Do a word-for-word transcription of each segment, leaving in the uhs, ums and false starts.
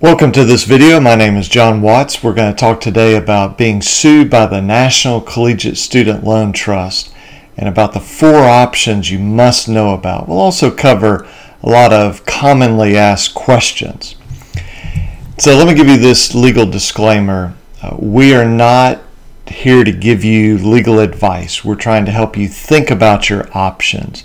Welcome to this video. My name is John Watts. We're going to talk today about being sued by the National Collegiate Student Loan Trust and about the four options you must know about. We'll also cover a lot of commonly asked questions. So let me give you this legal disclaimer. Uh, we are not here to give you legal advice. We're trying to help you think about your options.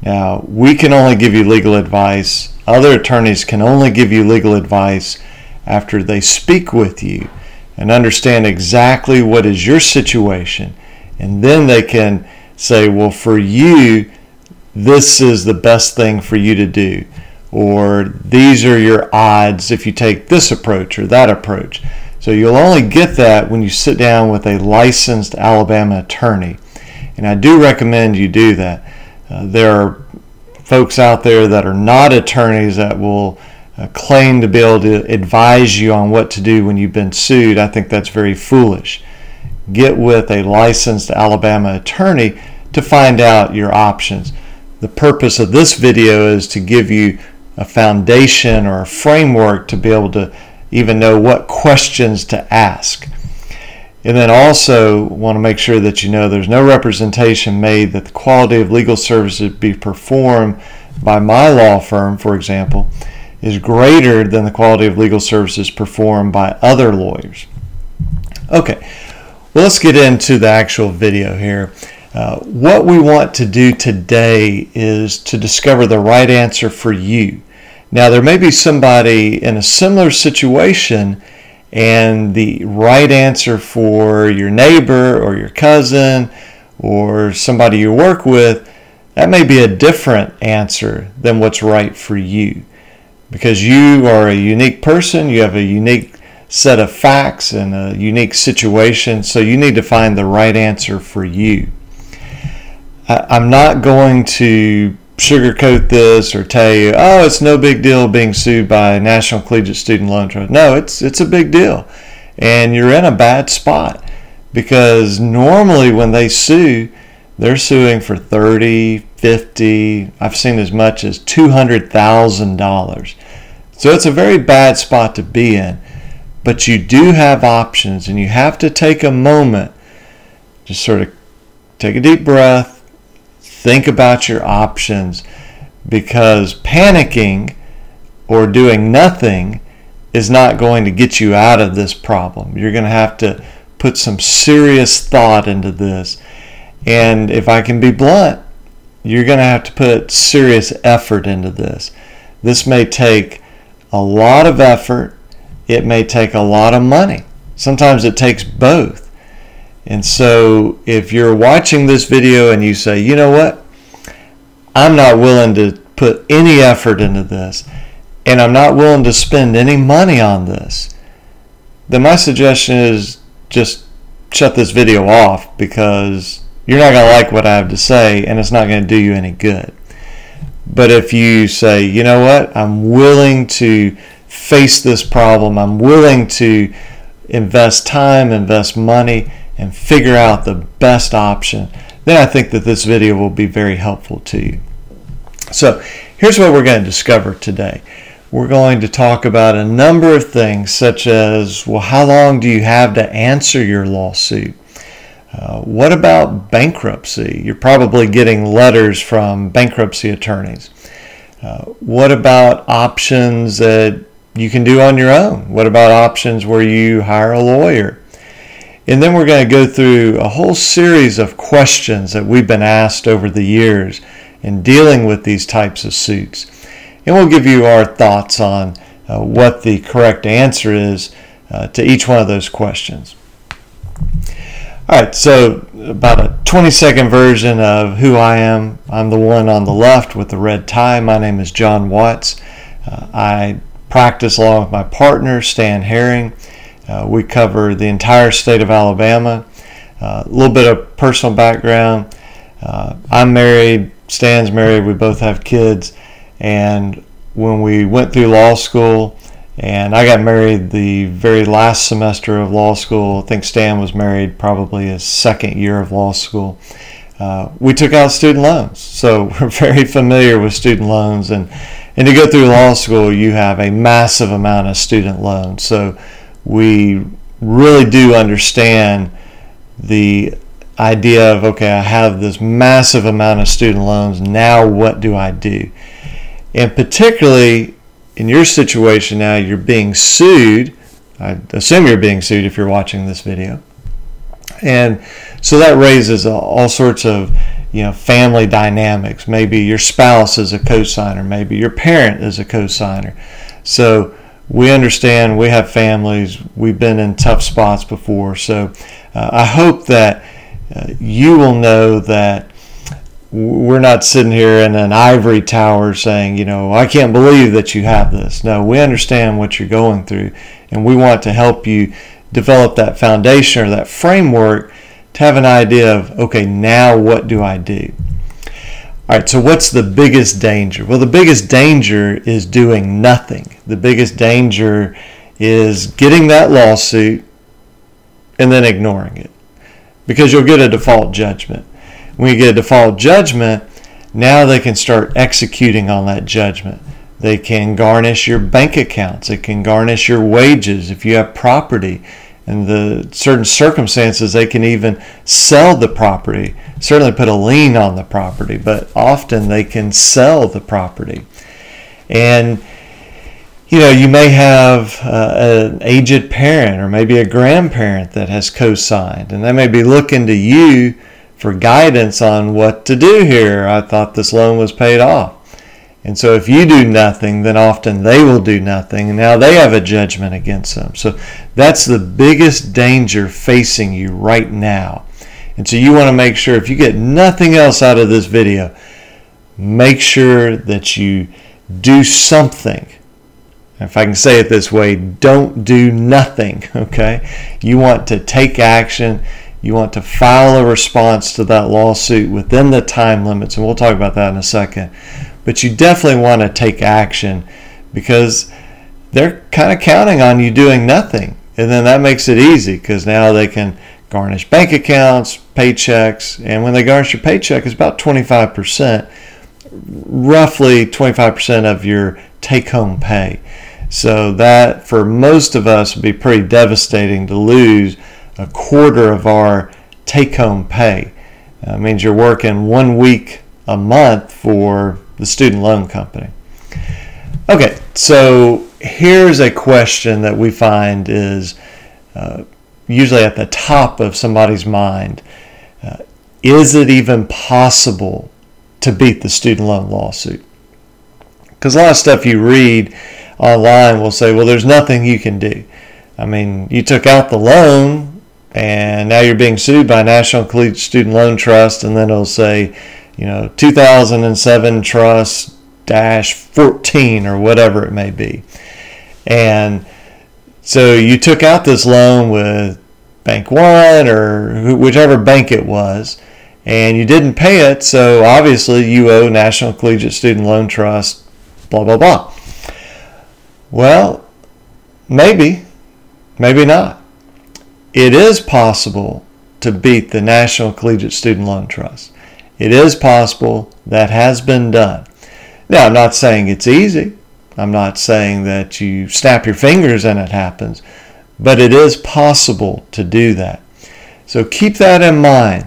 Now, we can only give you legal advice. Other attorneys can only give you legal advice after they speak with you and understand exactly what is your situation. And then they can say, well, for you, this is the best thing for you to do. Or these are your odds if you take this approach or that approach. So you'll only get that when you sit down with a licensed Alabama attorney. And I do recommend you do that. Uh, there are folks out there that are not attorneys that will uh, claim to be able to advise you on what to do when you've been sued. I think that's very foolish. Get with a licensed Alabama attorney to find out your options. The purpose of this video is to give you a foundation or a framework to be able to even know what questions to ask. And then also want to make sure that you know there's no representation made that the quality of legal services be performed by my law firm, for example, is greater than the quality of legal services performed by other lawyers. Okay, well, let's get into the actual video here. Uh, what we want to do today is to discover the right answer for you. Now, there may be somebody in a similar situation and the right answer for your neighbor or your cousin or somebody you work with, that may be a different answer than what's right for you. Because you are a unique person, you have a unique set of facts and a unique situation, so you need to find the right answer for you. I'm not going to sugarcoat this or tell you, oh, it's no big deal being sued by National Collegiate Student Loan Trust. No, it's it's a big deal, and you're in a bad spot because normally when they sue, they're suing for thirty, fifty, I've seen as much as two hundred thousand dollars. So it's a very bad spot to be in, but you do have options, and you have to take a moment, just sort of take a deep breath. Think about your options, because panicking or doing nothing is not going to get you out of this problem. You're going to have to put some serious thought into this. And if I can be blunt, you're going to have to put serious effort into this. This may take a lot of effort. It may take a lot of money. Sometimes it takes both. And so if you're watching this video and you say, you know what, I'm not willing to put any effort into this, and I'm not willing to spend any money on this, then my suggestion is just shut this video off, because you're not going to like what I have to say and it's not going to do you any good. But if you say, you know what, I'm willing to face this problem, I'm willing to invest time, invest money, and figure out the best option, then I think that this video will be very helpful to you. So here's what we're going to discover today. We're going to talk about a number of things, such as, well, how long do you have to answer your lawsuit? Uh, what about bankruptcy? You're probably getting letters from bankruptcy attorneys. Uh, what about options that you can do on your own? What about options where you hire a lawyer? And then we're going to go through a whole series of questions that we've been asked over the years in dealing with these types of suits. And we'll give you our thoughts on uh, what the correct answer is uh, to each one of those questions. All right, so about a twenty second version of who I am. I'm the one on the left with the red tie. My name is John Watts. Uh, I practice law with my partner, Stan Herring. Uh, we cover the entire state of Alabama. A uh, little bit of personal background. Uh, I'm married, Stan's married, we both have kids. And when we went through law school, and I got married the very last semester of law school, I think Stan was married probably his second year of law school, uh, we took out student loans. So we're very familiar with student loans and, And to go through law school, you have a massive amount of student loans. So we really do understand the idea of, okay, I have this massive amount of student loans. Now what do I do? And particularly in your situation now, you're being sued. I assume you're being sued if you're watching this video. And so that raises all sorts of, you know, family dynamics. Maybe your spouse is a co-signer. Maybe your parent is a co-signer. So we understand, we have families. We've been in tough spots before. So uh, I hope that uh, you will know that we're not sitting here in an ivory tower saying, you know, I can't believe that you have this. No, we understand what you're going through, and we want to help you develop that foundation or that framework to have an idea of, okay, now what do I do? All right, so what's the biggest danger? Well, the biggest danger is doing nothing. The biggest danger is getting that lawsuit and then ignoring it, because you'll get a default judgment. When you get a default judgment, now they can start executing on that judgment. They can garnish your bank accounts. They can garnish your wages if you have property. In the certain circumstances, they can even sell the property, certainly put a lien on the property, but often they can sell the property. And you know, you may have uh, an aged parent or maybe a grandparent that has co-signed, and they may be looking to you for guidance on what to do here. I thought this loan was paid off. And so if you do nothing, then often they will do nothing, and now they have a judgment against them. So that's the biggest danger facing you right now. And so you want to make sure, if you get nothing else out of this video, make sure that you do something. If I can say it this way, don't do nothing, okay? You want to take action. You want to file a response to that lawsuit within the time limits, and we'll talk about that in a second. But you definitely want to take action, because they're kind of counting on you doing nothing. And then that makes it easy, because now they can garnish bank accounts, paychecks, and when they garnish your paycheck, it's about twenty-five percent, roughly twenty-five percent of your take-home pay. So that, for most of us, would be pretty devastating to lose a quarter of our take-home pay. That means you're working one week a month for the student loan company. Okay, so here's a question that we find is uh, usually at the top of somebody's mind. Uh, is it even possible to beat the student loan lawsuit? Because a lot of stuff you read online will say, well, there's nothing you can do. I mean, you took out the loan, and now you're being sued by National Collegiate Student Loan Trust, and then it'll say, you know, two thousand seven Trust dash fourteen or whatever it may be. And so you took out this loan with Bank One or whichever bank it was, and you didn't pay it, so obviously you owe National Collegiate Student Loan Trust, blah, blah, blah. Well, maybe, maybe not. It is possible to beat the National Collegiate Student Loan Trust. It is possible. That has been done. Now, I'm not saying it's easy. I'm not saying that you snap your fingers and it happens, but it is possible to do that. So keep that in mind.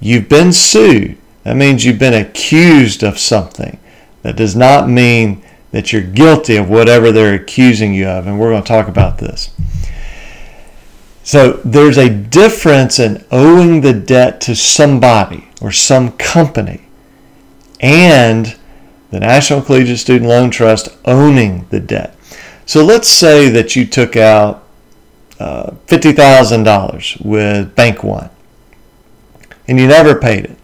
You've been sued. That means you've been accused of something. That does not mean that you're guilty of whatever they're accusing you of, and we're going to talk about this. So there's a difference in owing the debt to somebody or some company and the National Collegiate Student Loan Trust owning the debt. So let's say that you took out uh, fifty thousand dollars with Bank One and you never paid it.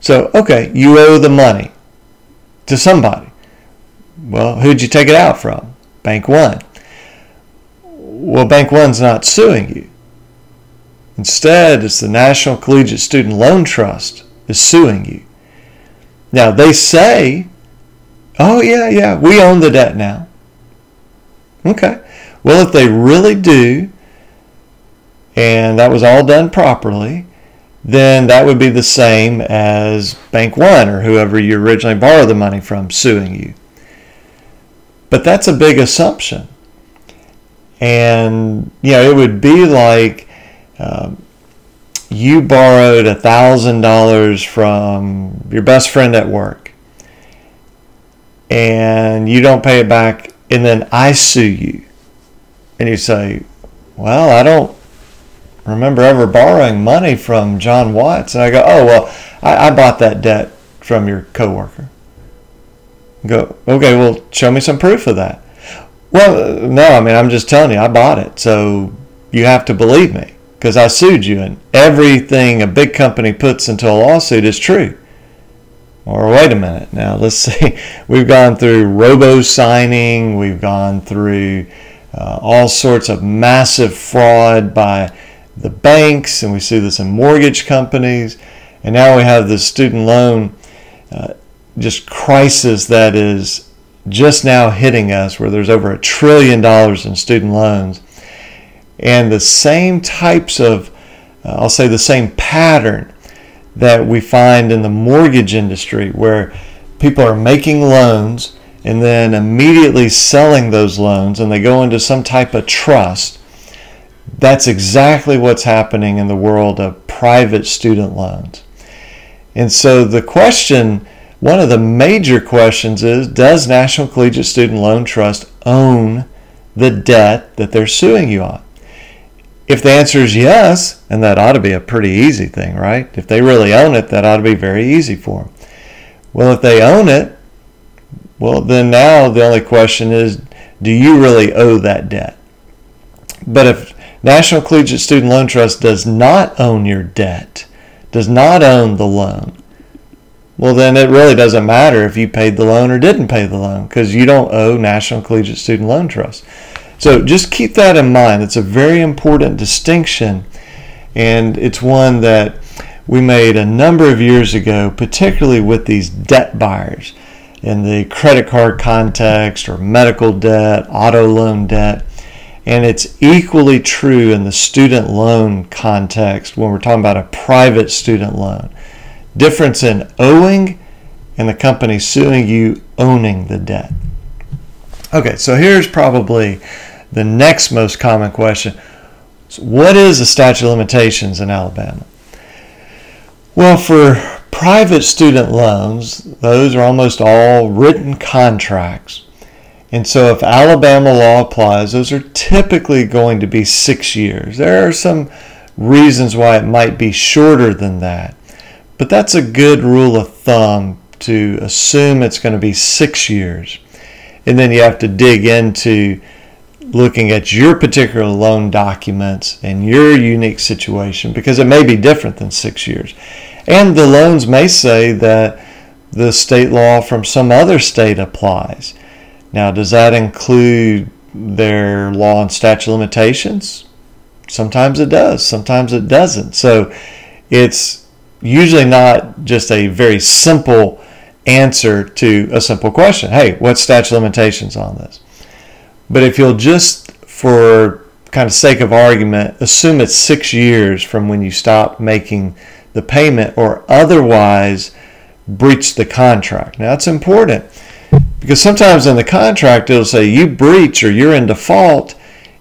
So, okay, you owe the money to somebody. Well, who'd you take it out from? Bank One. Well, Bank One's not suing you. Instead, it's the National Collegiate Student Loan Trust is suing you. Now, they say, oh, yeah, yeah, we own the debt now. Okay. Well, if they really do, and that was all done properly, then that would be the same as Bank One or whoever you originally borrowed the money from suing you. But that's a big assumption. And, you know, it would be like uh, you borrowed one thousand dollars from your best friend at work and you don't pay it back, and then I sue you. And you say, well, I don't remember ever borrowing money from John Watts. And I go, oh, well, I, I bought that debt from your coworker. Go, okay, well, show me some proof of that. Well, no, I mean, I'm just telling you, I bought it, so you have to believe me because I sued you, and everything a big company puts into a lawsuit is true. Or wait a minute, now let's see. We've gone through robo-signing, we've gone through uh, all sorts of massive fraud by the banks, and we see this in mortgage companies, and now we have this student loan uh, just crisis that is just now hitting us, where there's over a trillion dollars in student loans. And the same types of, uh, I'll say the same pattern that we find in the mortgage industry, where people are making loans and then immediately selling those loans and they go into some type of trust. That's exactly what's happening in the world of private student loans. And so the question, one of the major questions is, does National Collegiate Student Loan Trust own the debt that they're suing you on? If the answer is yes, and that ought to be a pretty easy thing, right? If they really own it, that ought to be very easy for them. Well, if they own it, well, then now the only question is, do you really owe that debt? But if National Collegiate Student Loan Trust does not own your debt, does not own the loan, well, then it really doesn't matter if you paid the loan or didn't pay the loan, because you don't owe National Collegiate Student Loan Trust. So just keep that in mind. It's a very important distinction, and it's one that we made a number of years ago, particularly with these debt buyers in the credit card context, or medical debt, auto loan debt, and it's equally true in the student loan context when we're talking about a private student loan. Difference in owing and the company suing you owning the debt. Okay, so here's probably the next most common question. So what is the statute of limitations in Alabama? Well, for private student loans, those are almost all written contracts. And so if Alabama law applies, those are typically going to be six years. There are some reasons why it might be shorter than that. But that's a good rule of thumb, to assume it's going to be six years. And then you have to dig into looking at your particular loan documents and your unique situation, because it may be different than six years. And the loans may say that the state law from some other state applies. Now, does that include their law and statute of limitations? Sometimes it does, sometimes it doesn't. So it's usually not just a very simple answer to a simple question. Hey, what's statute of limitations on this? But if you'll just, for kind of sake of argument, assume it's six years from when you stop making the payment or otherwise breach the contract. Now, that's important, because sometimes in the contract it'll say you breach or you're in default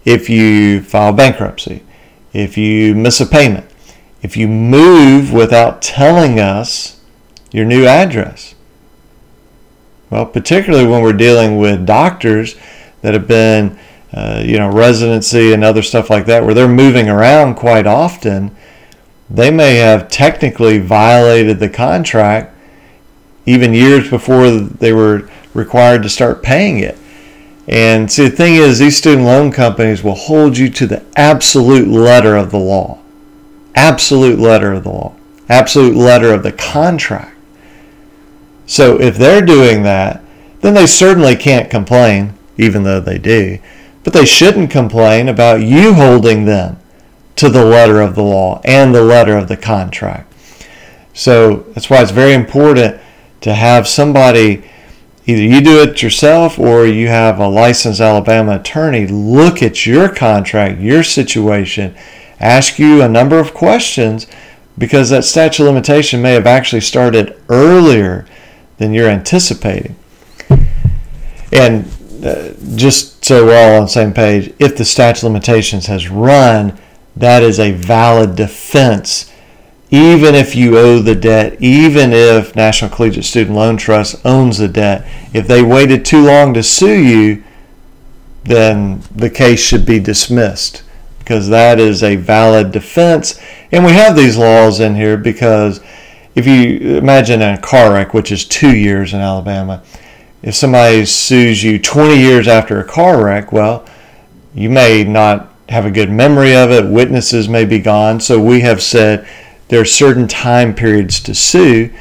if you file bankruptcy, if you miss a payment, if you move without telling us your new address. Well, particularly when we're dealing with doctors that have been, uh, you know, residency and other stuff like that, where they're moving around quite often, they may have technically violated the contract even years before they were required to start paying it. And see, the thing is, these student loan companies will hold you to the absolute letter of the law. Absolute letter of the law, absolute letter of the contract. So if they're doing that, then they certainly can't complain, even though they do, but they shouldn't complain about you holding them to the letter of the law and the letter of the contract. So that's why it's very important to have somebody, either you do it yourself or you have a licensed Alabama attorney, look at your contract, your situation, ask you a number of questions, because that statute of limitation may have actually started earlier than you're anticipating. And uh, just so we're all on the same page, if the statute of limitations has run, that is a valid defense, even if you owe the debt, even if National Collegiate Student Loan Trust owns the debt. If they waited too long to sue you, then the case should be dismissed, because that is a valid defense. And we have these laws in here because if you imagine a car wreck, which is two years in Alabama, if somebody sues you twenty years after a car wreck, well, you may not have a good memory of it, witnesses may be gone. So we have said there are certain time periods to sue,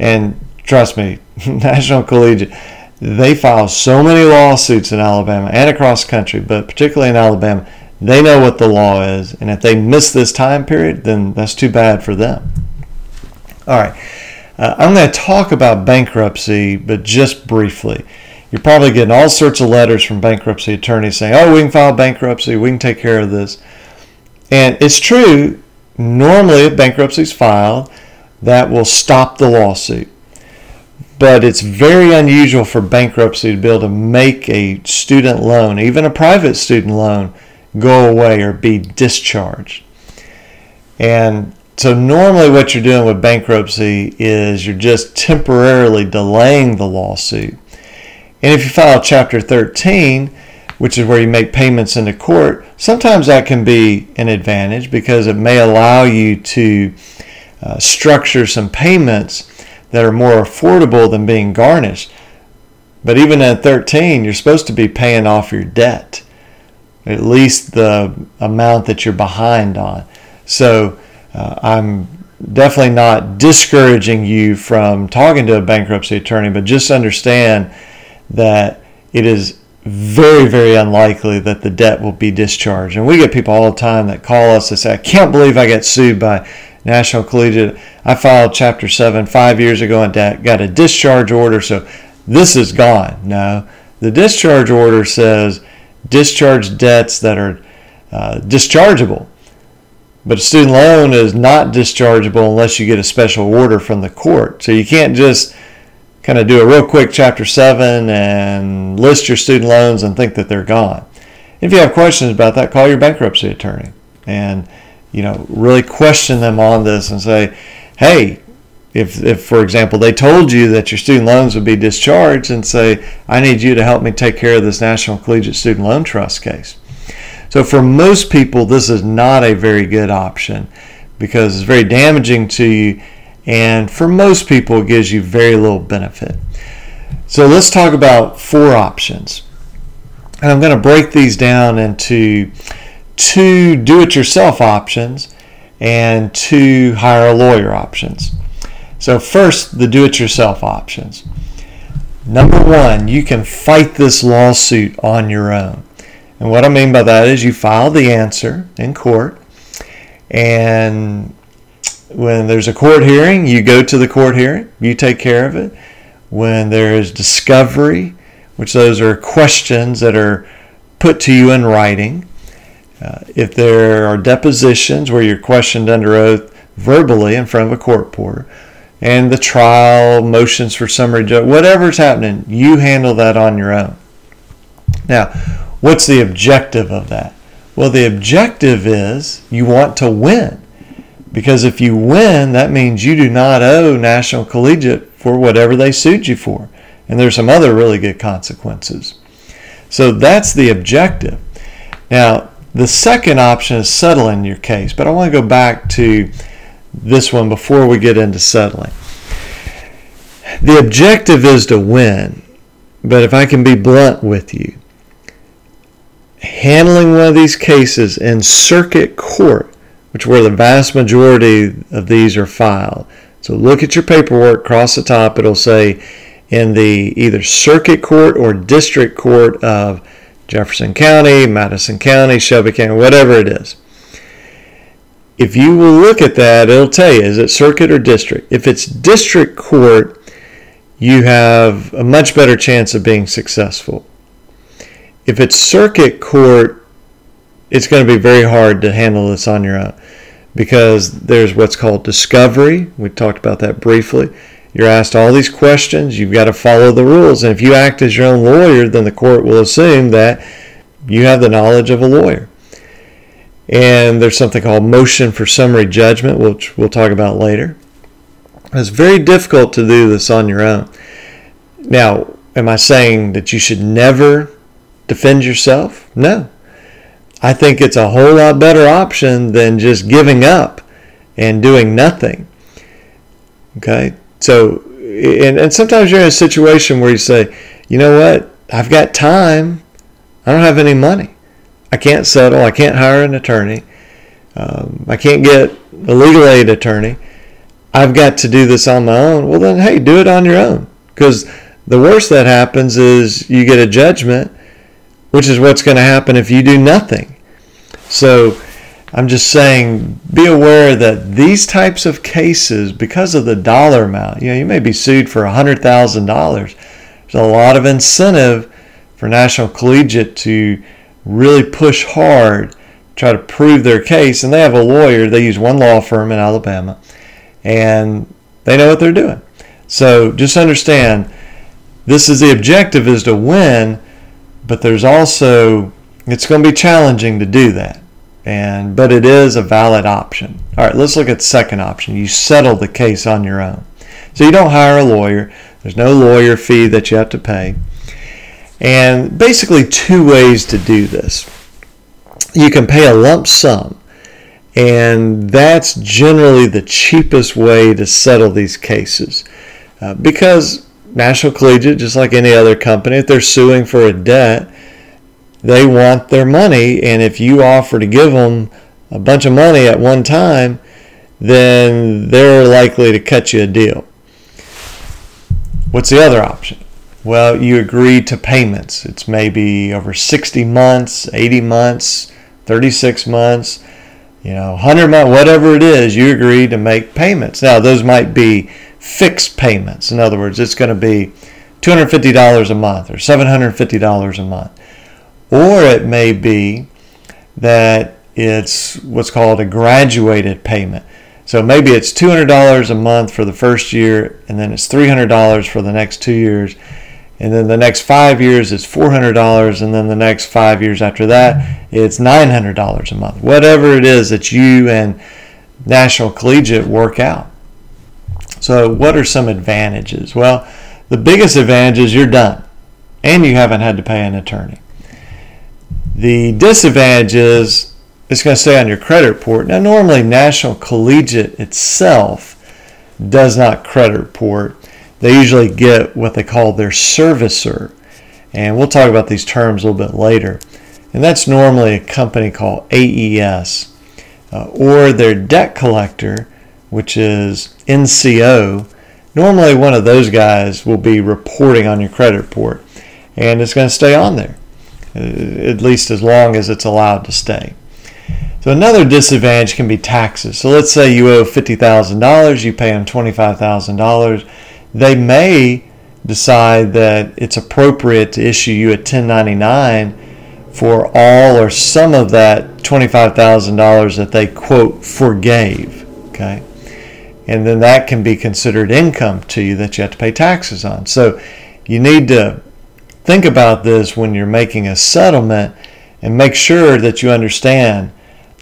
and trust me, National Collegiate, they file so many lawsuits in Alabama and across the country, but particularly in Alabama, they know what the law is, and if they miss this time period, then that's too bad for them. All right, uh, I'm going to talk about bankruptcy, but just briefly. You're probably getting all sorts of letters from bankruptcy attorneys saying, oh, we can file bankruptcy, we can take care of this. And it's true, normally if bankruptcy is filed, that will stop the lawsuit. But it's very unusual for bankruptcy to be able to make a student loan, even a private student loan, go away or be discharged. And so normally what you're doing with bankruptcy is you're just temporarily delaying the lawsuit. And if you file Chapter thirteen, which is where you make payments into court, sometimes that can be an advantage because it may allow you to uh, structure some payments that are more affordable than being garnished. But even at thirteen, you're supposed to be paying off your debt, at least the amount that you're behind on. So uh, I'm definitely not discouraging you from talking to a bankruptcy attorney, but just understand that it is very, very unlikely that the debt will be discharged. And we get people all the time that call us and say, I can't believe I got sued by National Collegiate. I filed Chapter seven five years ago and got a discharge order, so this is gone. No, the discharge order says discharge debts that are uh, dischargeable. But a student loan is not dischargeable unless you get a special order from the court. So you can't just kind of do a real quick Chapter seven and list your student loans and think that they're gone. If you have questions about that, call your bankruptcy attorney and, you know, really question them on this and say, hey, if, if for example, they told you that your student loans would be discharged, and say, I need you to help me take care of this National Collegiate Student Loan Trust case. So for most people, this is not a very good option because it's very damaging to you. And for most people, it gives you very little benefit. So let's talk about four options. And I'm going to break these down into two do-it-yourself options and two hire a lawyer options. So first, the do-it-yourself options. Number one, you can fight this lawsuit on your own. And what I mean by that is you file the answer in court, and when there's a court hearing, you go to the court hearing, you take care of it. When there is discovery, which those are questions that are put to you in writing. Uh, if there are depositions where you're questioned under oath verbally in front of a court reporter, and the trial, motions for summary judgment, whatever's happening, you handle that on your own. Now, what's the objective of that? Well, the objective is you want to win. Because if you win, that means you do not owe National Collegiate for whatever they sued you for. And there's some other really good consequences. So that's the objective. Now, the second option is settling your case. But I want to go back to this one before we get into settling. The objective is to win. But if I can be blunt with you, handling one of these cases in circuit court, which where the vast majority of these are filed. So look at your paperwork, across the top, it'll say in the either circuit court or district court of Jefferson County, Madison County, Shelby County, whatever it is. If you will look at that, it'll tell you, is it circuit or district? If it's district court, you have a much better chance of being successful. If it's circuit court, it's going to be very hard to handle this on your own because there's what's called discovery. We talked about that briefly. You're asked all these questions. You've got to follow the rules. And if you act as your own lawyer, then the court will assume that you have the knowledge of a lawyer. And there's something called motion for summary judgment, which we'll talk about later. It's very difficult to do this on your own. Now, am I saying that you should never defend yourself? No. I think it's a whole lot better option than just giving up and doing nothing. Okay? So, and, and sometimes you're in a situation where you say, you know what? I've got time. I don't have any money. I can't settle. I can't hire an attorney. Um, I can't get a legal aid attorney. I've got to do this on my own. Well, then, hey, do it on your own. Because the worst that happens is you get a judgment, which is what's going to happen if you do nothing. So I'm just saying, be aware that these types of cases, because of the dollar amount, you know, you may be sued for one hundred thousand dollars. There's a lot of incentive for National Collegiate to really push hard, try to prove their case. And they have a lawyer. They use one law firm in Alabama, and they know what they're doing. So just understand, this is the objective, is to win, but there's also, it's going to be challenging to do that, and but it is a valid option. All right, let's look at the second option. You settle the case on your own. So you don't hire a lawyer. There's no lawyer fee that you have to pay. And basically two ways to do this. You can pay a lump sum, and that's generally the cheapest way to settle these cases, uh, because National Collegiate, just like any other company, if they're suing for a debt, they want their money. And if you offer to give them a bunch of money at one time, then they're likely to cut you a deal. What's the other option? Well, you agree to payments. It's maybe over sixty months, eighty months, thirty-six months, you know, one hundred months, whatever it is, you agree to make payments. Now, those might be fixed payments. In other words, it's going to be two hundred fifty dollars a month or seven hundred fifty dollars a month. Or it may be that it's what's called a graduated payment. So maybe it's two hundred dollars a month for the first year, and then it's three hundred dollars for the next two years. And then the next five years it's four hundred dollars, and then the next five years after that, it's nine hundred dollars a month. Whatever it is that you and National Collegiate work out. So what are some advantages? Well, the biggest advantage is you're done, and you haven't had to pay an attorney. The disadvantage is it's going to stay on your credit report. Now, normally National Collegiate itself does not credit report. They usually get what they call their servicer, and we'll talk about these terms a little bit later. And that's normally a company called A E S, uh, or their debt collector, which is N C O. Normally one of those guys will be reporting on your credit report, and it's going to stay on there, at least as long as it's allowed to stay. So another disadvantage can be taxes. So let's say you owe fifty thousand dollars, you pay them twenty-five thousand dollars. They may decide that it's appropriate to issue you a ten ninety-nine for all or some of that twenty-five thousand dollars that they, quote, forgave. Okay? And then that can be considered income to you that you have to pay taxes on. So you need to think about this when you're making a settlement, and make sure that you understand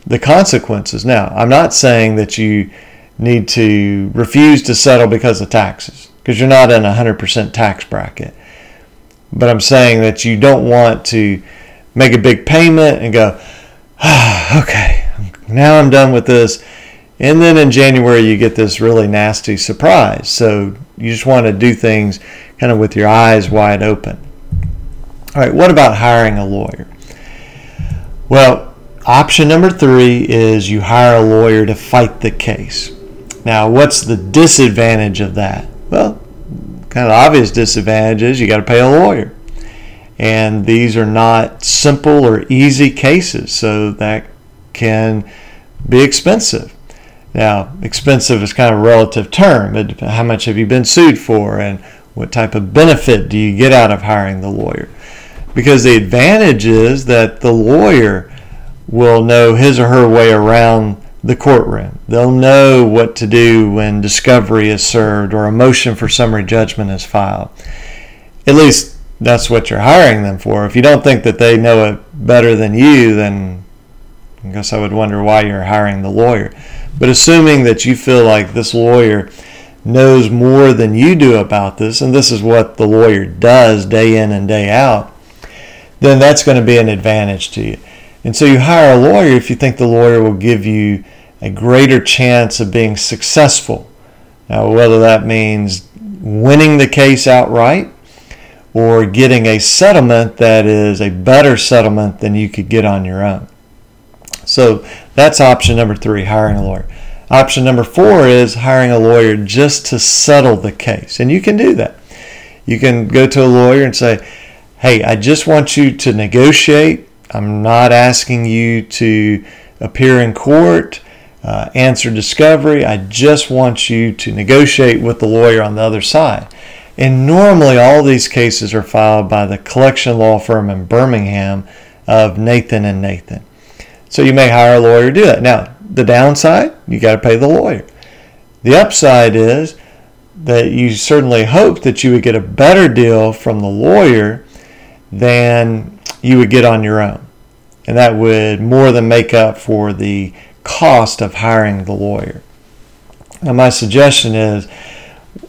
the consequences. Now, I'm not saying that you need to refuse to settle because of taxes, because you're not in a one hundred percent tax bracket. But I'm saying that you don't want to make a big payment and go, ah, okay, now I'm done with this. And then in January, you get this really nasty surprise. So you just want to do things kind of with your eyes wide open. All right, what about hiring a lawyer? Well, option number three is you hire a lawyer to fight the case. Now, what's the disadvantage of that? Well, kind of obvious disadvantage is you got to pay a lawyer. And these are not simple or easy cases, so that can be expensive. Now, expensive is kind of a relative term. It depends how much have you been sued for, and what type of benefit do you get out of hiring the lawyer? Because the advantage is that the lawyer will know his or her way around the courtroom. They'll know what to do when discovery is served or a motion for summary judgment is filed. At least that's what you're hiring them for. If you don't think that they know it better than you, then I guess I would wonder why you're hiring the lawyer. But assuming that you feel like this lawyer knows more than you do about this, and this is what the lawyer does day in and day out, then that's going to be an advantage to you. And so you hire a lawyer if you think the lawyer will give you a greater chance of being successful. Now, whether that means winning the case outright or getting a settlement that is a better settlement than you could get on your own. So that's option number three, hiring a lawyer. Option number four is hiring a lawyer just to settle the case. And you can do that. You can go to a lawyer and say, hey, I just want you to negotiate. I'm not asking you to appear in court, uh, answer discovery. I just want you to negotiate with the lawyer on the other side. And normally all these cases are filed by the collection law firm in Birmingham of Nathan and Nathan. So you may hire a lawyer to do that. Now, the downside, you got to pay the lawyer. The upside is that you certainly hope that you would get a better deal from the lawyer than you would get on your own. And that would more than make up for the cost of hiring the lawyer. Now, my suggestion is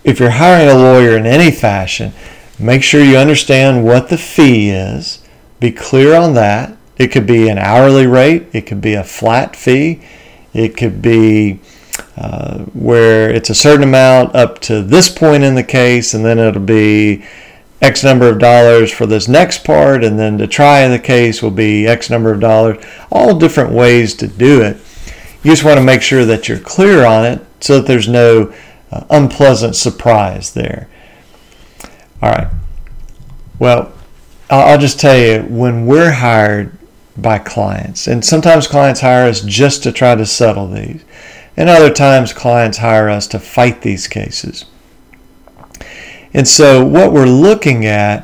if you're hiring a lawyer in any fashion, make sure you understand what the fee is. Be clear on that. It could be an hourly rate. It could be a flat fee. It could be uh, where it's a certain amount up to this point in the case, and then it'll be X number of dollars for this next part, and then the try of the case will be X number of dollars. All different ways to do it. You just want to make sure that you're clear on it so that there's no uh, unpleasant surprise there. All right. Well, I'll just tell you, when we're hired by clients, and sometimes clients hire us just to try to settle these, and other times clients hire us to fight these cases. And so what we're looking at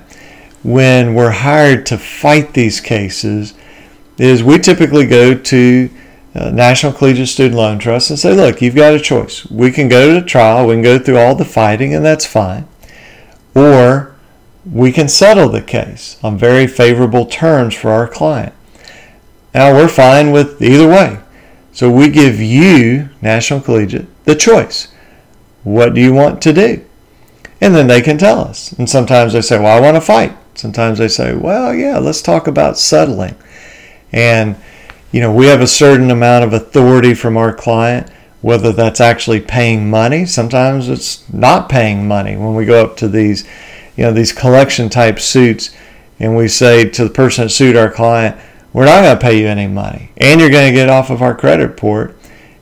when we're hired to fight these cases is we typically go to uh, National Collegiate Student Loan Trust and say, look, you've got a choice. We can go to trial, we can go through all the fighting, and that's fine, or we can settle the case on very favorable terms for our client. Now, we're fine with either way. So we give you, National Collegiate, the choice. What do you want to do? And then they can tell us. And sometimes they say, well, I want to fight. Sometimes they say, well, yeah, let's talk about settling. And, you know, we have a certain amount of authority from our client, whether that's actually paying money. Sometimes it's not paying money when we go up to these you know, these collection type suits, and we say to the person that sued our client, we're not going to pay you any money, and you're going to get off of our credit report,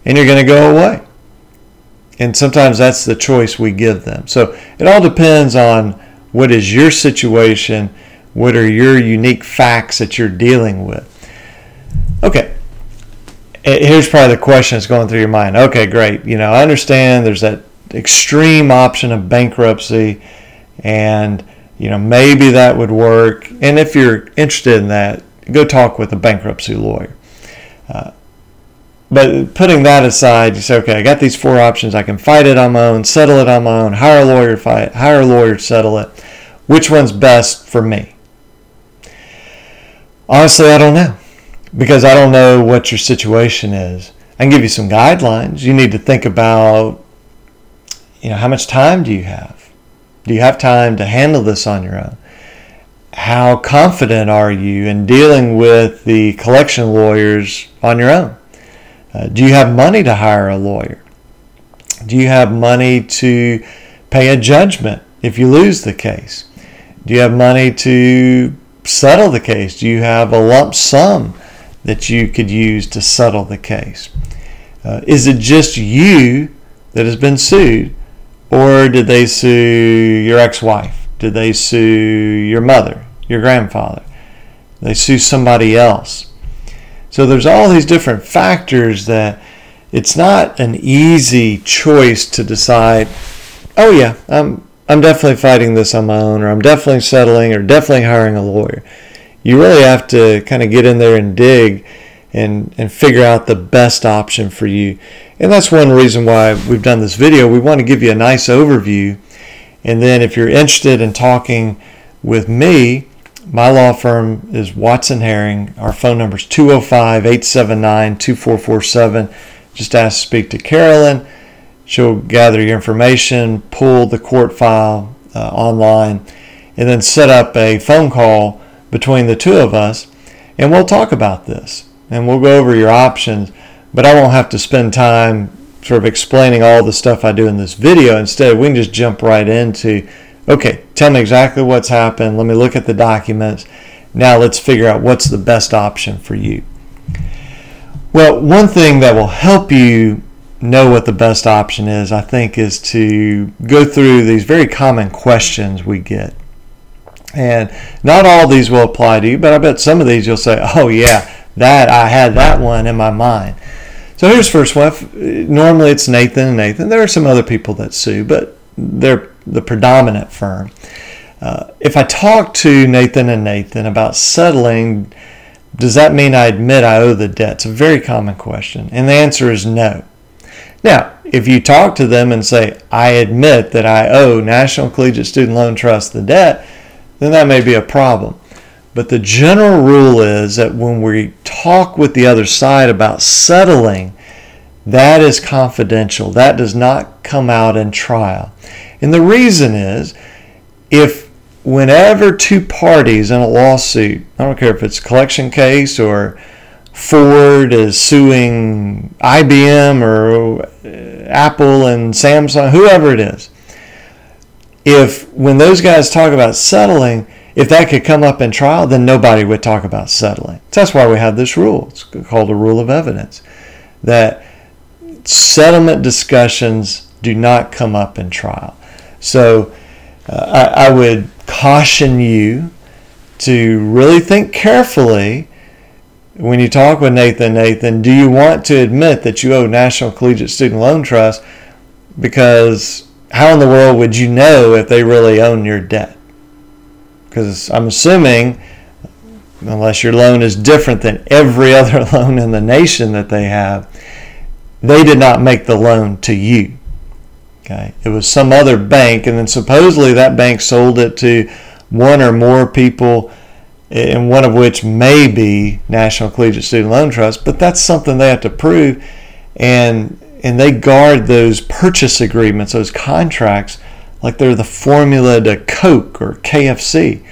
and you're going to go away. And sometimes that's the choice we give them. So it all depends on what is your situation, what are your unique facts that you're dealing with. Okay, here's probably the question that's going through your mind. Okay, great. You know, I understand there's that extreme option of bankruptcy, and you know, maybe that would work. And if you're interested in that, go talk with a bankruptcy lawyer. Uh, but putting that aside, you say, okay, I got these four options. I can fight it on my own, settle it on my own, hire a lawyer to fight, hire a lawyer to settle it. Which one's best for me? Honestly, I don't know, because I don't know what your situation is. I can give you some guidelines. You need to think about, you know, how much time do you have? Do you have time to handle this on your own? How confident are you in dealing with the collection lawyers on your own? Uh, do you have money to hire a lawyer? Do you have money to pay a judgment if you lose the case? Do you have money to settle the case? Do you have a lump sum that you could use to settle the case? Uh, is it just you that has been sued? Or did they sue your ex-wife? Did they sue your mother, your grandfather? Did they sue somebody else? So there's all these different factors that it's not an easy choice to decide, oh yeah, I'm, I'm definitely fighting this on my own, or I'm definitely settling, or definitely hiring a lawyer. You really have to kind of get in there and dig and and figure out the best option for you. And that's one reason why we've done this video. We want to give you a nice overview, and then if you're interested in talking with me, my law firm is Watson Herring. Our phone number is two oh five, eight seven nine, two four four seven. Just ask to speak to Carolyn. She'll gather your information, pull the court file uh, online, and then set up a phone call between the two of us, and we'll talk about this, and we'll go over your options. But I won't have to spend time sort of explaining all the stuff I do in this video. Instead, we can just jump right into, okay, tell me exactly what's happened. Let me look at the documents. Now let's figure out what's the best option for you. Well, one thing that will help you know what the best option is, I think, is to go through these very common questions we get. And not all of these will apply to you, but I bet some of these you'll say, oh yeah, that I had that one in my mind. So here's the first one. Normally it's Nathan and Nathan. There are some other people that sue, but they're the predominant firm. Uh, if I talk to Nathan and Nathan about settling, does that mean I admit I owe the debt? It's a very common question, and the answer is no. Now, if you talk to them and say, I admit that I owe National Collegiate Student Loan Trust the debt, then that may be a problem. But the general rule is that when we talk with the other side about settling, that is confidential. That does not come out in trial. And the reason is, if whenever two parties in a lawsuit, I don't care if it's a collection case or Ford is suing I B M or Apple and Samsung, whoever it is, if when those guys talk about settling, if that could come up in trial, then nobody would talk about settling. So that's why we have this rule. It's called a rule of evidence, that settlement discussions do not come up in trial. So uh, I, I would caution you to really think carefully when you talk with Nathan Nathan, do you want to admit that you owe National Collegiate Student Loan Trust? Because how in the world would you know if they really own your debt? Because I'm assuming, unless your loan is different than every other loan in the nation that they have, they did not make the loan to you. Okay, it was some other bank, and then supposedly that bank sold it to one or more people, and one of which may be National Collegiate Student Loan Trust, but that's something they have to prove, and and they guard those purchase agreements, those contracts, like they're the formula to Coke or K F C.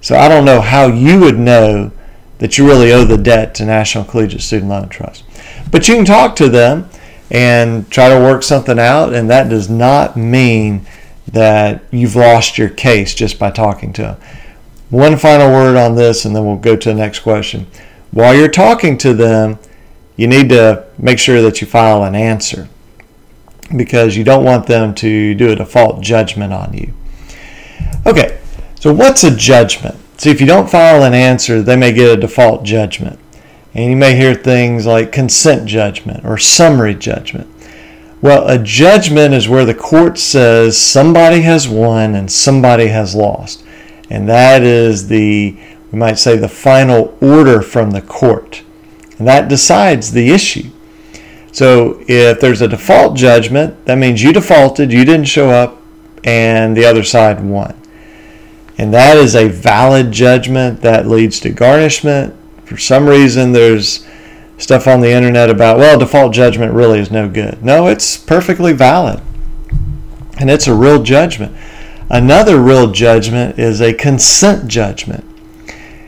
So I don't know how you would know that you really owe the debt to National Collegiate Student Loan Trust. But you can talk to them and try to work something out, and that does not mean that you've lost your case just by talking to them. One final word on this, and then we'll go to the next question. While you're talking to them, you need to make sure that you file an answer, because you don't want them to do a default judgment on you. Okay, so what's a judgment? So if you don't file an answer, they may get a default judgment. And you may hear things like consent judgment or summary judgment. Well, a judgment is where the court says somebody has won and somebody has lost. And that is the, we might say, the final order from the court. And that decides the issue. So if there's a default judgment, that means you defaulted, you didn't show up, and the other side won. And that is a valid judgment that leads to garnishment. For some reason, there's stuff on the internet about, well, default judgment really is no good. No, it's perfectly valid. And it's a real judgment. Another real judgment is a consent judgment.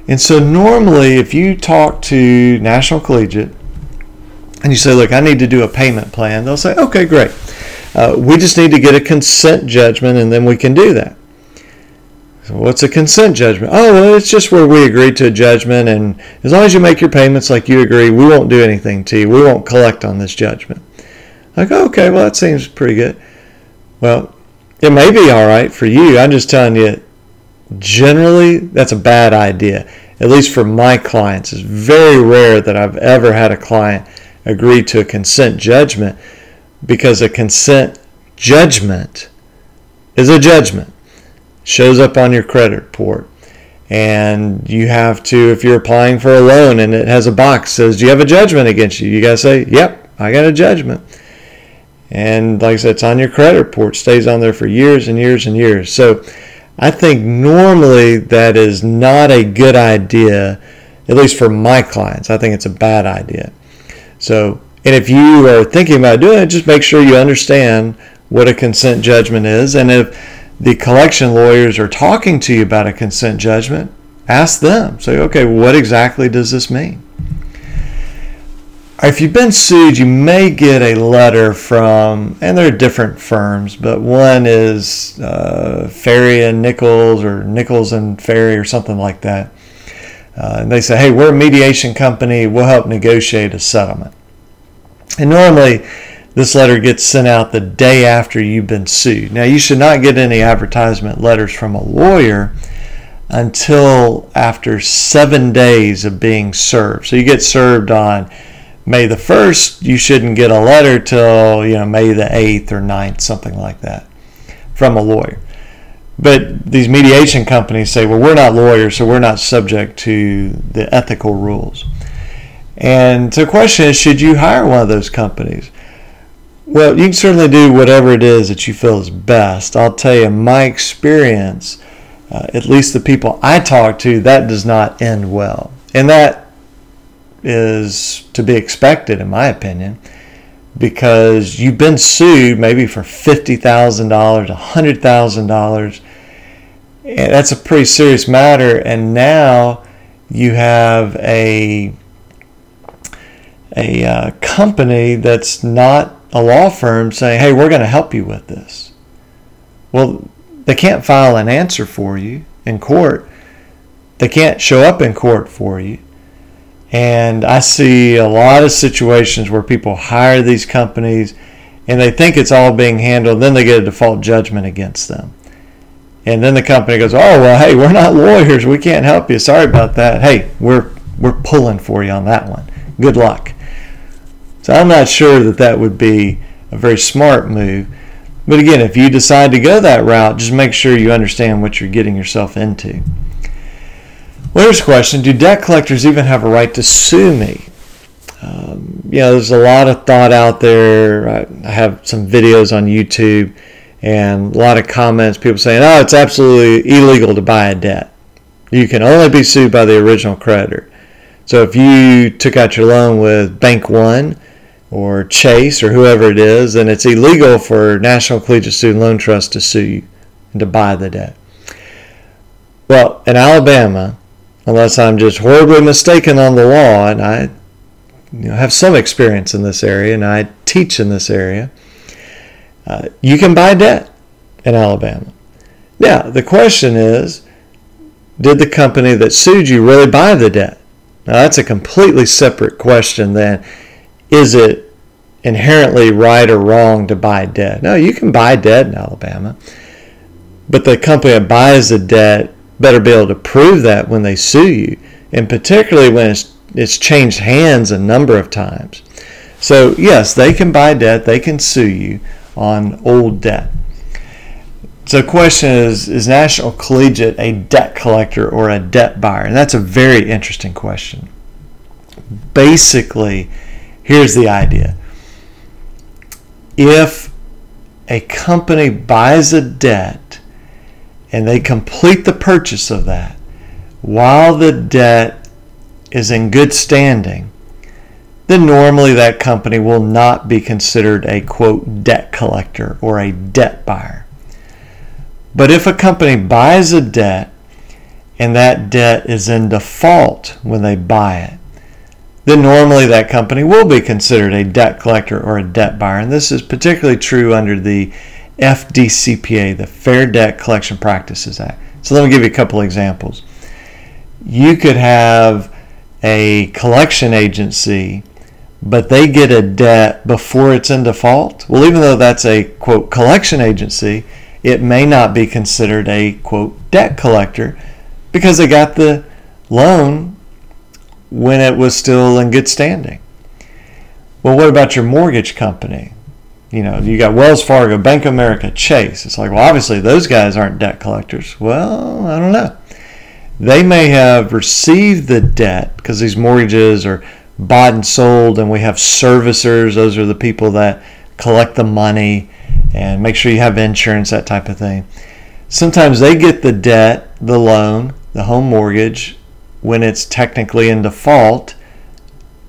And so normally if you talk to National Collegiate and you say, look, I need to do a payment plan, they'll say, okay, great. Uh, we just need to get a consent judgment and then we can do that. So what's a consent judgment? Oh, well, it's just where we agreed to a judgment, and as long as you make your payments like you agree, we won't do anything to you. We won't collect on this judgment. Like, okay, well, that seems pretty good. Well, it may be all right for you. I'm just telling you, generally, that's a bad idea. At least for my clients, it's very rare that I've ever had a client agree to a consent judgment, because a consent judgment is a judgment. It shows up on your credit report. And you have to, if you're applying for a loan and it has a box that says, do you have a judgment against you? You got to say, yep, I got a judgment. And like I said, it's on your credit report, stays on there for years and years and years. So I think normally that is not a good idea, at least for my clients. I think it's a bad idea. So, and if you are thinking about doing it, just make sure you understand what a consent judgment is. And if the collection lawyers are talking to you about a consent judgment, ask them. Say, okay, what exactly does this mean? If you've been sued, you may get a letter from, and there are different firms, but one is uh, Ferry and Nichols, or Nichols and Ferry, or something like that. Uh, and they say, hey, we're a mediation company. We'll help negotiate a settlement. And normally, this letter gets sent out the day after you've been sued. Now, you should not get any advertisement letters from a lawyer until after seven days of being served. So you get served on May the first. You shouldn't get a letter till, you know, May the eighth or ninth, something like that, from a lawyer. But these mediation companies say, well, we're not lawyers, so we're not subject to the ethical rules. And so the question is, should you hire one of those companies? Well, you can certainly do whatever it is that you feel is best. I'll tell you, in my experience, uh, at least the people I talk to, that does not end well. And that is to be expected, in my opinion, because you've been sued maybe for fifty thousand dollars, one hundred thousand dollars. That's a pretty serious matter. And now you have a, a uh, company that's not a law firm saying, hey, we're going to help you with this. Well, they can't file an answer for you in court. They can't show up in court for you. And I see a lot of situations where people hire these companies and they think it's all being handled. Then they get a default judgment against them. And then the company goes, oh, well, hey, we're not lawyers. We can't help you. Sorry about that. Hey, we're, we're pulling for you on that one. Good luck. So I'm not sure that that would be a very smart move. But again, if you decide to go that route, just make sure you understand what you're getting yourself into. Well, here's a question. Do debt collectors even have a right to sue me? Um, you know, there's a lot of thought out there. I have some videos on YouTube and a lot of comments, people saying, oh, it's absolutely illegal to buy a debt. You can only be sued by the original creditor. So if you took out your loan with Bank One, or Chase, or whoever it is, then it's illegal for National Collegiate Student Loan Trust to sue you and to buy the debt. Well, in Alabama, unless I'm just horribly mistaken on the law, and I you know, have some experience in this area, and I teach in this area, uh, you can buy debt in Alabama. Now, the question is, did the company that sued you really buy the debt? Now, that's a completely separate question than, is it inherently right or wrong to buy debt? No, you can buy debt in Alabama, but the company that buys the debt better be able to prove that when they sue you, and particularly when it's, it's changed hands a number of times. So yes, they can buy debt, they can sue you on old debt. So the question is, is National Collegiate a debt collector or a debt buyer? And that's a very interesting question. Basically, here's the idea. If a company buys a debt and they complete the purchase of that while the debt is in good standing, then normally that company will not be considered a, quote, debt collector or a debt buyer. But if a company buys a debt and that debt is in default when they buy it, then normally that company will be considered a debt collector or a debt buyer. And this is particularly true under the F D C P A, the Fair Debt Collection Practices Act. So let me give you a couple examples. You could have a collection agency, but they get a debt before it's in default. Well, even though that's a, quote, collection agency, it may not be considered a, quote, debt collector because they got the loan when it was still in good standing. Well, what about your mortgage company? You know, you got Wells Fargo, Bank of America, Chase. It's like, well, obviously those guys aren't debt collectors. Well, I don't know. they may have received the debt because these mortgages are bought and sold, and we have servicers. Those are the people that collect the money and make sure you have insurance, that type of thing. Sometimes they get the debt, the loan, the home mortgage, when it's technically in default,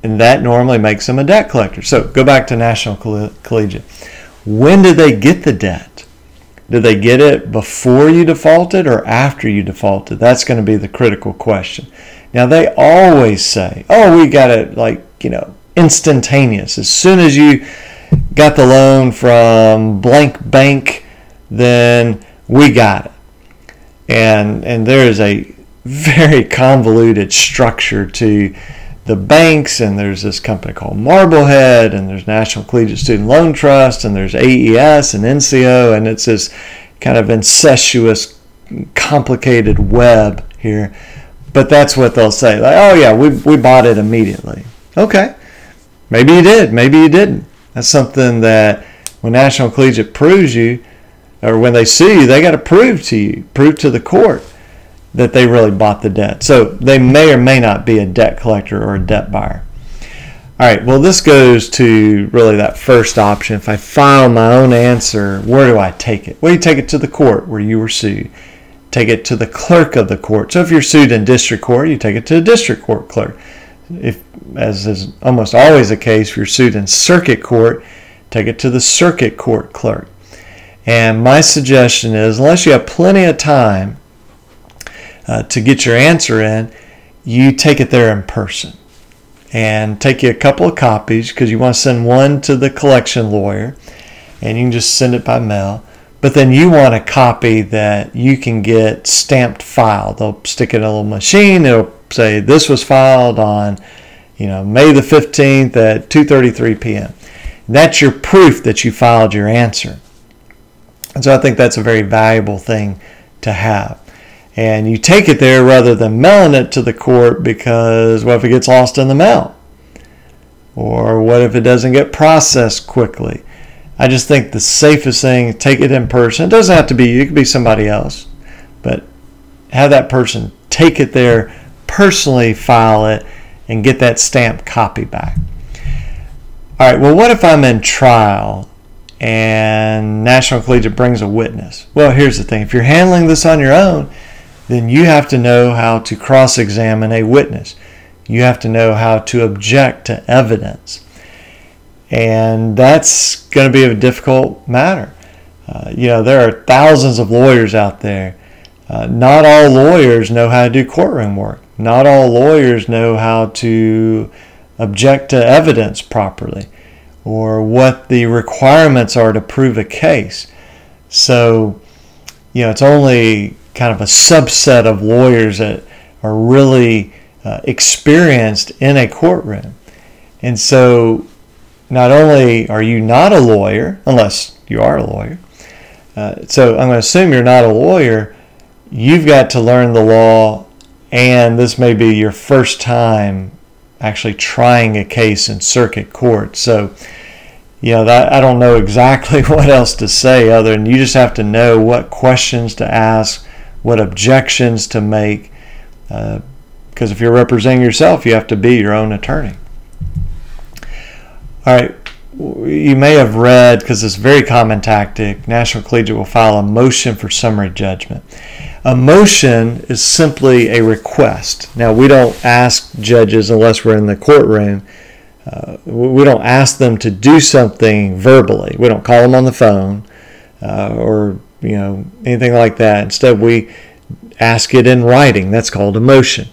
and that normally makes them a debt collector. So go back to National Collegiate. When did they get the debt? Did they get it before you defaulted or after you defaulted? That's going to be the critical question. Now, they always say, oh, we got it, like, you know, instantaneous. As soon as you got the loan from blank bank, then we got it. And, and there is a very convoluted structure to the banks, and there's this company called Marblehead, and there's National Collegiate Student Loan Trust, and there's A E S and N C O, and it's this kind of incestuous, complicated web here. But that's what they'll say, like, oh yeah, we, we bought it immediately. Okay, maybe you did, maybe you didn't. That's something that when National Collegiate proves you, or when they sue you, they gotta prove to you, prove to the court that they really bought the debt. So they may or may not be a debt collector or a debt buyer. All right, well, this goes to really that first option. If I file my own answer, where do I take it? Well, you take it to the court where you were sued. Take it to the clerk of the court. So if you're sued in district court, you take it to a district court clerk. If, as is almost always the case, if you're sued in circuit court, take it to the circuit court clerk. And my suggestion is, unless you have plenty of time Uh, to get your answer in, you take it there in person, and take you a couple of copies, because you want to send one to the collection lawyer, and you can just send it by mail. But then you want a copy that you can get stamped filed. They'll stick it in a little machine. It'll say this was filed on, you know, May the fifteenth at two thirty-three p m And that's your proof that you filed your answer. And so I think that's a very valuable thing to have. And you take it there rather than mailing it to the court, because what if it gets lost in the mail? Or what if it doesn't get processed quickly? I just think the safest thing, take it in person. It doesn't have to be you, it could be somebody else. But have that person take it there, personally file it, and get that stamped copy back. All right, well, what if I'm in trial and National Collegiate brings a witness? Well, here's the thing. If you're handling this on your own, then you have to know how to cross-examine a witness. You have to know how to object to evidence. And that's going to be a difficult matter. Uh, you know, there are thousands of lawyers out there. Uh, not all lawyers know how to do courtroom work. Not all lawyers know how to object to evidence properly, or what the requirements are to prove a case. So, you know, it's only kind of a subset of lawyers that are really uh, experienced in a courtroom. And so not only are you not a lawyer, unless you are a lawyer, uh, so I'm going to assume you're not a lawyer, you've got to learn the law, and this may be your first time actually trying a case in circuit court. So, you know, that, I don't know exactly what else to say other than you just have to know what questions to ask, what objections to make, uh, because if you're representing yourself, you have to be your own attorney. All right, you may have read, because it's a very common tactic, National Collegiate will file a motion for summary judgment. A motion is simply a request. Now, we don't ask judges, unless we're in the courtroom, uh, we don't ask them to do something verbally. We don't call them on the phone uh, or you know, anything like that. Instead, we ask it in writing. That's called a motion.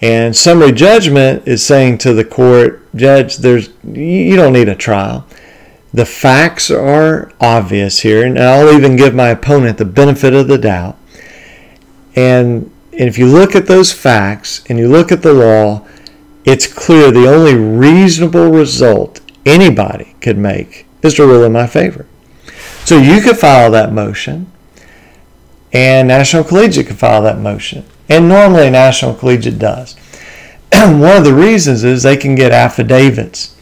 And summary judgment is saying to the court, judge, there's, you don't need a trial. The facts are obvious here, and I'll even give my opponent the benefit of the doubt. And if you look at those facts and you look at the law, it's clear the only reasonable result anybody could make is to rule in my favor. So you could file that motion, and National Collegiate could file that motion. And normally National Collegiate does. One of the reasons is they can get affidavits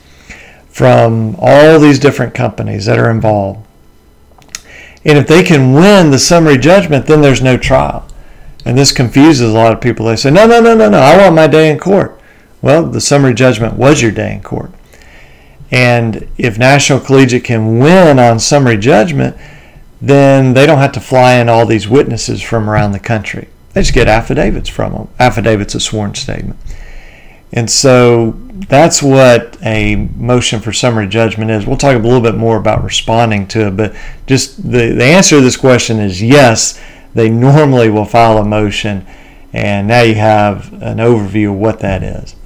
from all these different companies that are involved. And if they can win the summary judgment, then there's no trial. And this confuses a lot of people. They say, no, no, no, no, no, I want my day in court. Well, the summary judgment was your day in court. And if National Collegiate can win on summary judgment, then they don't have to fly in all these witnesses from around the country. They just get affidavits from them. Affidavits, a sworn statement. And so that's what a motion for summary judgment is. We'll talk a little bit more about responding to it, but just the, the answer to this question is yes, they normally will file a motion, and now you have an overview of what that is.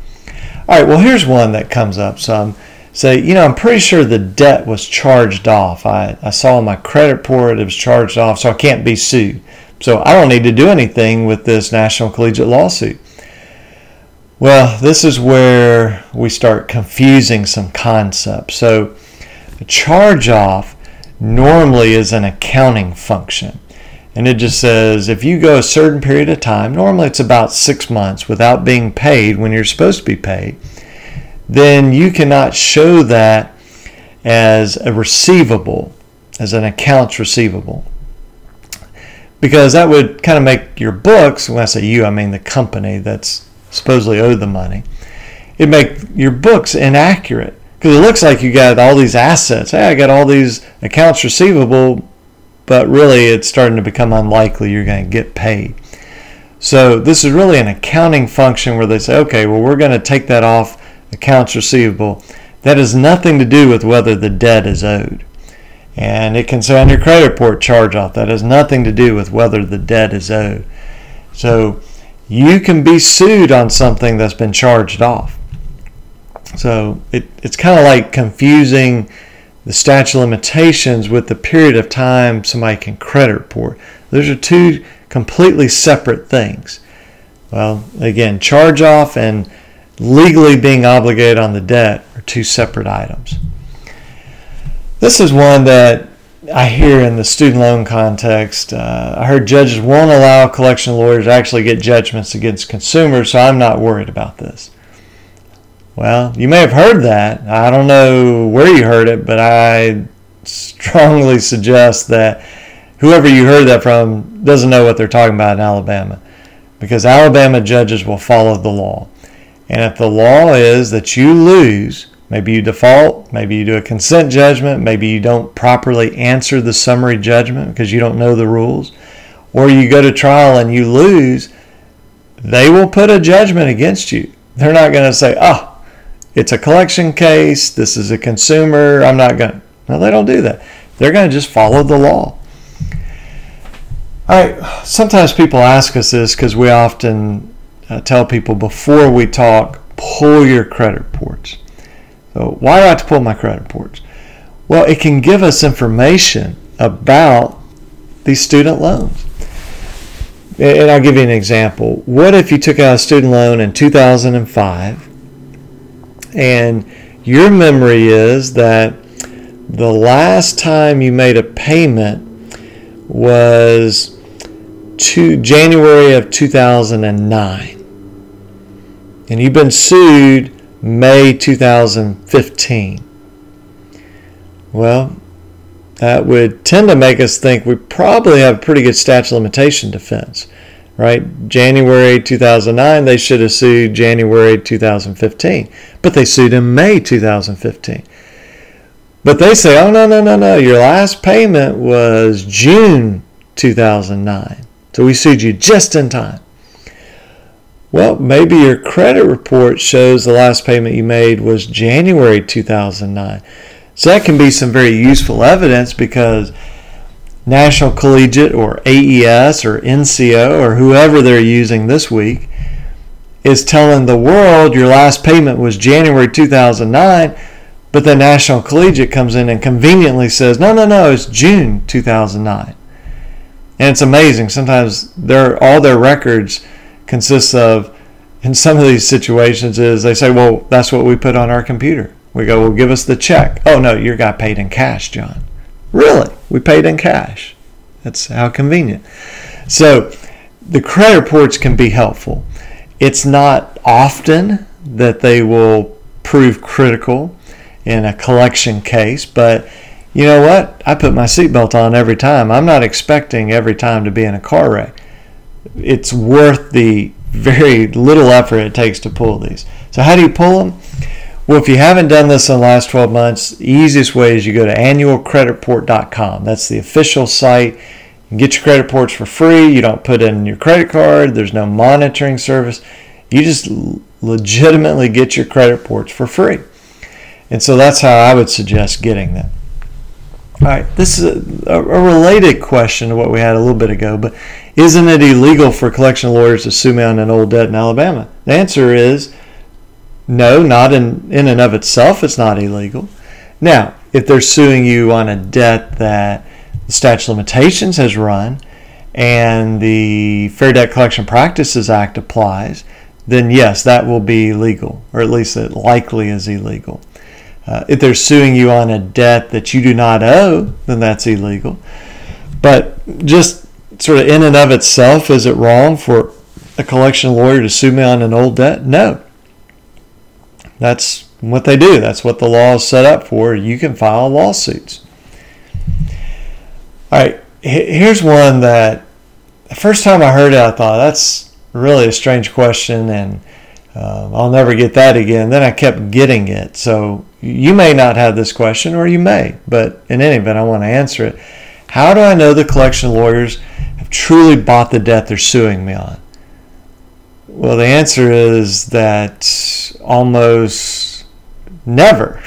All right, well, here's one that comes up some. Say, you know, I'm pretty sure the debt was charged off. I, I saw my credit report, it was charged off, so I can't be sued. So I don't need to do anything with this National Collegiate lawsuit. Well, this is where we start confusing some concepts. So a charge-off normally is an accounting function. And it just says if you go a certain period of time, normally it's about six months without being paid when you're supposed to be paid, then you cannot show that as a receivable, as an accounts receivable. Because that would kind of make your books, when I say you, I mean the company that's supposedly owed the money, it'd make your books inaccurate. Because it looks like you got all these assets. Hey, I got all these accounts receivable, but really it's starting to become unlikely you're going to get paid. So this is really an accounting function where they say, okay, well, we're going to take that off accounts receivable. That has nothing to do with whether the debt is owed. And it can say on your credit report charge off. That has nothing to do with whether the debt is owed. So you can be sued on something that's been charged off. So it, it's kind of like confusing the statute of limitations with the period of time somebody can credit report. Those are two completely separate things. Well, again, charge off and legally being obligated on the debt are two separate items. This is one that I hear in the student loan context. Uh, I heard judges won't allow collection lawyers to actually get judgments against consumers, so I'm not worried about this. Well, you may have heard that. I don't know where you heard it, but I strongly suggest that whoever you heard that from doesn't know what they're talking about in Alabama, because Alabama judges will follow the law. And if the law is that you lose, maybe you default, maybe you do a consent judgment, maybe you don't properly answer the summary judgment because you don't know the rules, or you go to trial and you lose, they will put a judgment against you. They're not going to say, oh, it's a collection case, this is a consumer, I'm not going to. No, they don't do that. They're going to just follow the law. All right, sometimes people ask us this because we often I tell people before we talk, pull your credit reports. So why do I have to pull my credit reports? Well, it can give us information about these student loans. And I'll give you an example. What if you took out a student loan in two thousand five and your memory is that the last time you made a payment was to January of two thousand nine? And you've been sued May two thousand fifteen. Well, that would tend to make us think we probably have a pretty good statute of limitation defense, right? January two thousand nine, they should have sued January two thousand fifteen, but they sued in May two thousand fifteen. But they say, oh, no, no, no, no, your last payment was June two thousand nine. So we sued you just in time. Well, maybe your credit report shows the last payment you made was January two thousand nine. So that can be some very useful evidence because National Collegiate or A E S or N C O or whoever they're using this week is telling the world your last payment was January two thousand nine, but the National Collegiate comes in and conveniently says, no, no, no, it's June two thousand nine. And it's amazing. Sometimes their all their records consists of, in some of these situations, is they say, well, that's what we put on our computer. We go, well, give us the check. Oh, no, you got paid in cash, John. Really? We paid in cash. That's how convenient. So the credit reports can be helpful. It's not often that they will prove critical in a collection case, but you know what? I put my seatbelt on every time. I'm not expecting every time to be in a car wreck. it's worth the very little effort it takes to pull these. So how do you pull them? Well, if you haven't done this in the last twelve months, the easiest way is you go to annual credit report dot com. That's the official site. You get your credit reports for free. You don't put in your credit card. There's no monitoring service. You just legitimately get your credit reports for free. And so that's how I would suggest getting them. All right, this is a, a related question to what we had a little bit ago, but isn't it illegal for collection lawyers to sue me on an old debt in Alabama? The answer is no, not in, in and of itself, it's not illegal. Now, if they're suing you on a debt that the statute of limitations has run and the Fair Debt Collection Practices Act applies, then yes, that will be illegal, or at least it likely is illegal. Uh, if they're suing you on a debt that you do not owe, then that's illegal. But just sort of in and of itself, is it wrong for a collection lawyer to sue me on an old debt? No. That's what they do. That's what the law is set up for. You can file lawsuits. All right, here's one that the first time I heard it, I thought, that's really a strange question, and uh, I'll never get that again. Then I kept getting it. So you may not have this question, or you may, but in any event, I want to answer it. How do I know the collection lawyers have truly bought the debt they're suing me on? Well, the answer is that almost never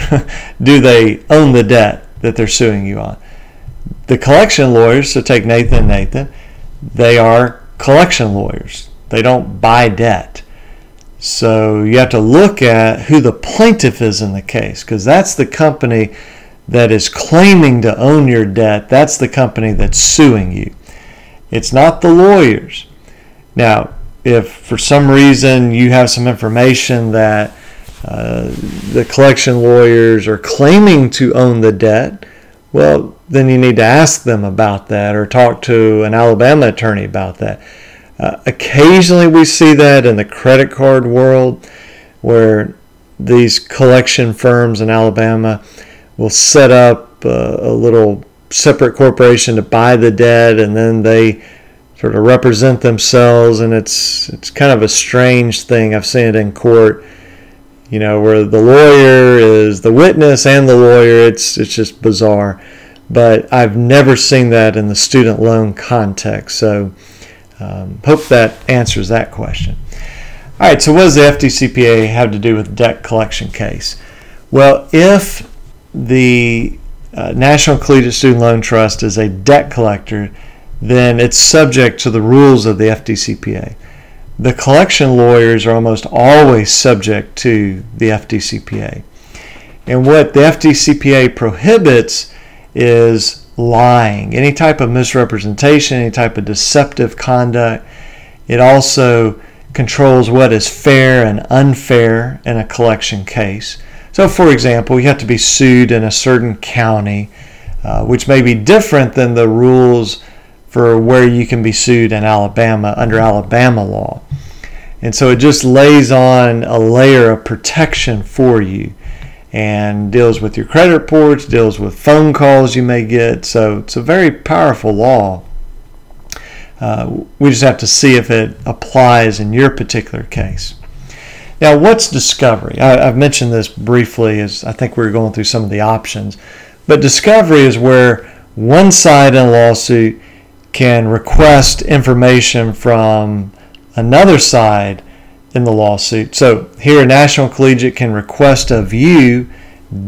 do they own the debt that they're suing you on. The collection lawyers, so take Nathan and Nathan, they are collection lawyers. They don't buy debt. So you have to look at who the plaintiff is in the case, because that's the company that is claiming to own your debt. That's the company that's suing you. It's not the lawyers. Now, if for some reason you have some information that uh, the collection lawyers are claiming to own the debt, well, then you need to ask them about that or talk to an Alabama attorney about that. Uh, occasionally we see that in the credit card world, where these collection firms in Alabama will set up a, a little separate corporation to buy the debt, and then they sort of represent themselves, and it's it's kind of a strange thing. I've seen it in court, you know, where the lawyer is the witness and the lawyer. It's it's just bizarre. But I've never seen that in the student loan context. So um, hope that answers that question. All right, so what does the F D C P A have to do with the debt collection case? Well, if the uh, National Collegiate Student Loan Trust is a debt collector, then it's subject to the rules of the F D C P A. The collection lawyers are almost always subject to the F D C P A. And what the F D C P A prohibits is lying, any type of misrepresentation, any type of deceptive conduct. It also controls what is fair and unfair in a collection case. So, for example, you have to be sued in a certain county, uh, which may be different than the rules for where you can be sued in Alabama under Alabama law. And so it just lays on a layer of protection for you and deals with your credit reports, deals with phone calls you may get. So it's a very powerful law. Uh, we just have to see if it applies in your particular case. Now, what's discovery? I, I've mentioned this briefly as I think we were going through some of the options, but discovery is where one side in a lawsuit can request information from another side in the lawsuit. So here a National Collegiate can request of you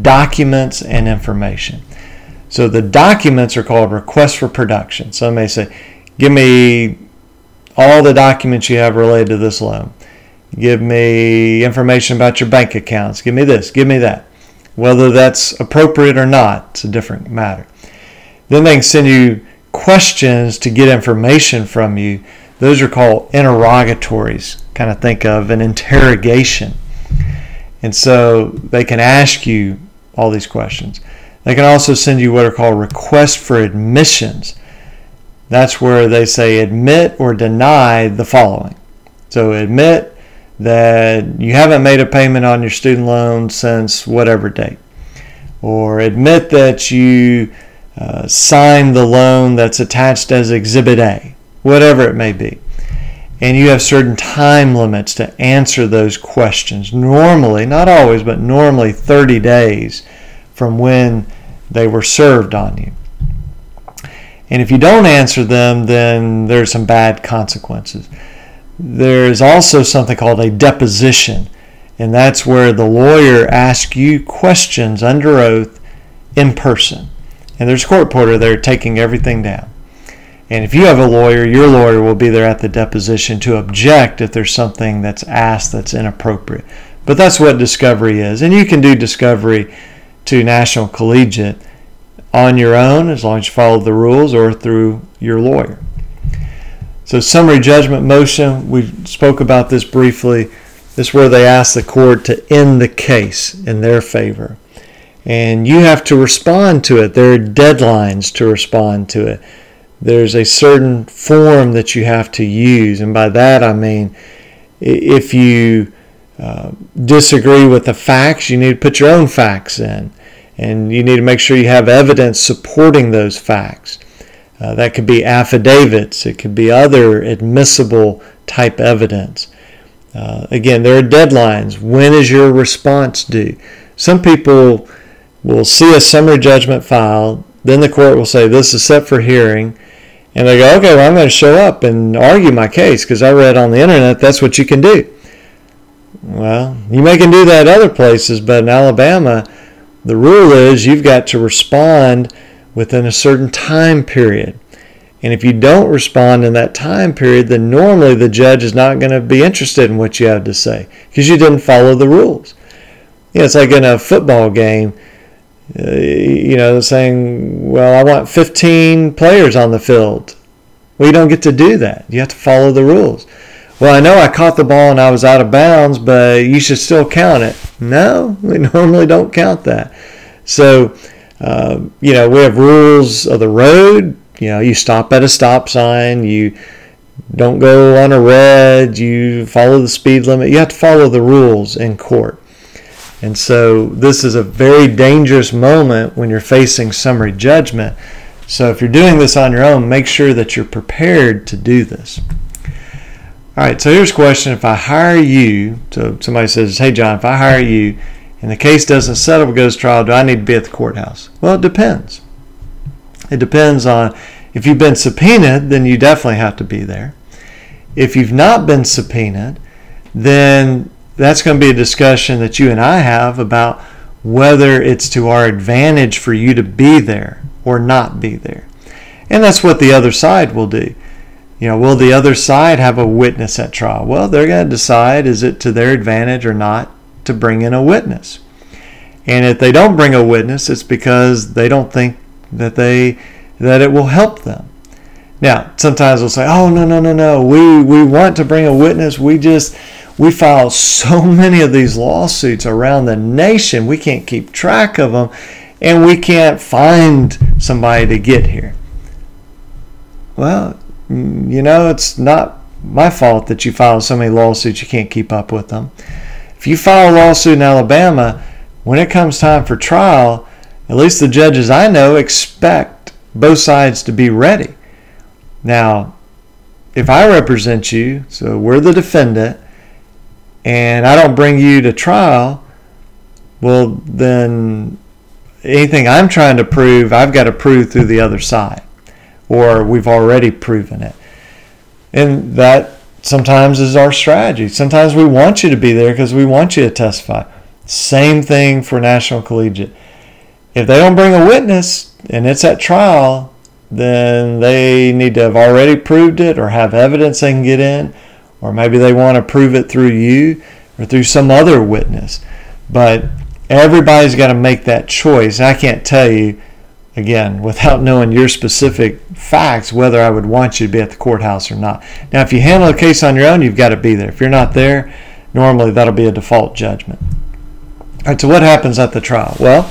documents and information. So the documents are called requests for production. Some may say, give me all the documents you have related to this loan. Give me information about your bank accounts. Give me this, give me that. Whether that's appropriate or not, it's a different matter. Then they can send you questions to get information from you. Those are called interrogatories. Kind of think of an interrogation. And so they can ask you all these questions. They can also send you what are called requests for admissions. That's where they say admit or deny the following. So admit that you haven't made a payment on your student loan since whatever date, or admit that you Uh, sign the loan that's attached as Exhibit A, whatever it may be. And you have certain time limits to answer those questions. Normally, not always, but normally thirty days from when they were served on you. And if you don't answer them, then there's some bad consequences. There is also something called a deposition, and that's where the lawyer asks you questions under oath in person. And there's a court reporter there taking everything down. And if you have a lawyer, your lawyer will be there at the deposition to object if there's something that's asked that's inappropriate. But that's what discovery is. And you can do discovery to National Collegiate on your own, as long as you follow the rules, or through your lawyer. So summary judgment motion, we spoke about this briefly. This is where they ask the court to end the case in their favor. And you have to respond to it. There are deadlines to respond to it. There's a certain form that you have to use, and by that I mean if you uh, disagree with the facts, you need to put your own facts in, and you need to make sure you have evidence supporting those facts. Uh, that could be affidavits, it could be other admissible type evidence. Uh, again, there are deadlines. When is your response due? Some people will see a summary judgment filed, then the court will say, this is set for hearing. And they go, okay, well, I'm going to show up and argue my case because I read on the internet that's what you can do. Well, you may can do that other places, but in Alabama, the rule is you've got to respond within a certain time period. And if you don't respond in that time period, then normally the judge is not going to be interested in what you have to say because you didn't follow the rules. You know, it's like in a football game. Uh, you know, saying, well, I want fifteen players on the field. Well, you don't get to do that. You have to follow the rules. Well, I know I caught the ball and I was out of bounds, but you should still count it. No, we normally don't count that. So, uh, you know, we have rules of the road. You know, you stop at a stop sign. You don't go on a red. You follow the speed limit. You have to follow the rules in court. And so this is a very dangerous moment when you're facing summary judgment. So if you're doing this on your own, make sure that you're prepared to do this. All right, so here's a question. If I hire you, so somebody says, hey, John, if I hire you and the case doesn't settle, goes to trial, do I need to be at the courthouse? Well, it depends. It depends on if you've been subpoenaed, then you definitely have to be there. If you've not been subpoenaed, then that's going to be a discussion that you and I have about whether it's to our advantage for you to be there or not be there. And that's what the other side will do. You know, will the other side have a witness at trial? Well, they're going to decide, is it to their advantage or not to bring in a witness? And if they don't bring a witness, it's because they don't think that they that it will help them. Now, sometimes they'll say, oh, no, no, no, no. We, we want to bring a witness. We just... We file so many of these lawsuits around the nation, we can't keep track of them, and we can't find somebody to get here. Well, you know, it's not my fault that you file so many lawsuits you can't keep up with them. If you file a lawsuit in Alabama, when it comes time for trial, at least the judges I know expect both sides to be ready. Now, if I represent you, so we're the defendant, and I don't bring you to trial, well, then anything I'm trying to prove, I've got to prove through the other side, or we've already proven it. And that sometimes is our strategy. Sometimes we want you to be there because we want you to testify. Same thing for National Collegiate. If they don't bring a witness and it's at trial, then they need to have already proved it or have evidence they can get in. Or maybe they want to prove it through you or through some other witness. But everybody's got to make that choice. I can't tell you, again, without knowing your specific facts, whether I would want you to be at the courthouse or not. Now, if you handle a case on your own, you've got to be there. If you're not there, normally that'll be a default judgment. All right, so what happens at the trial? Well,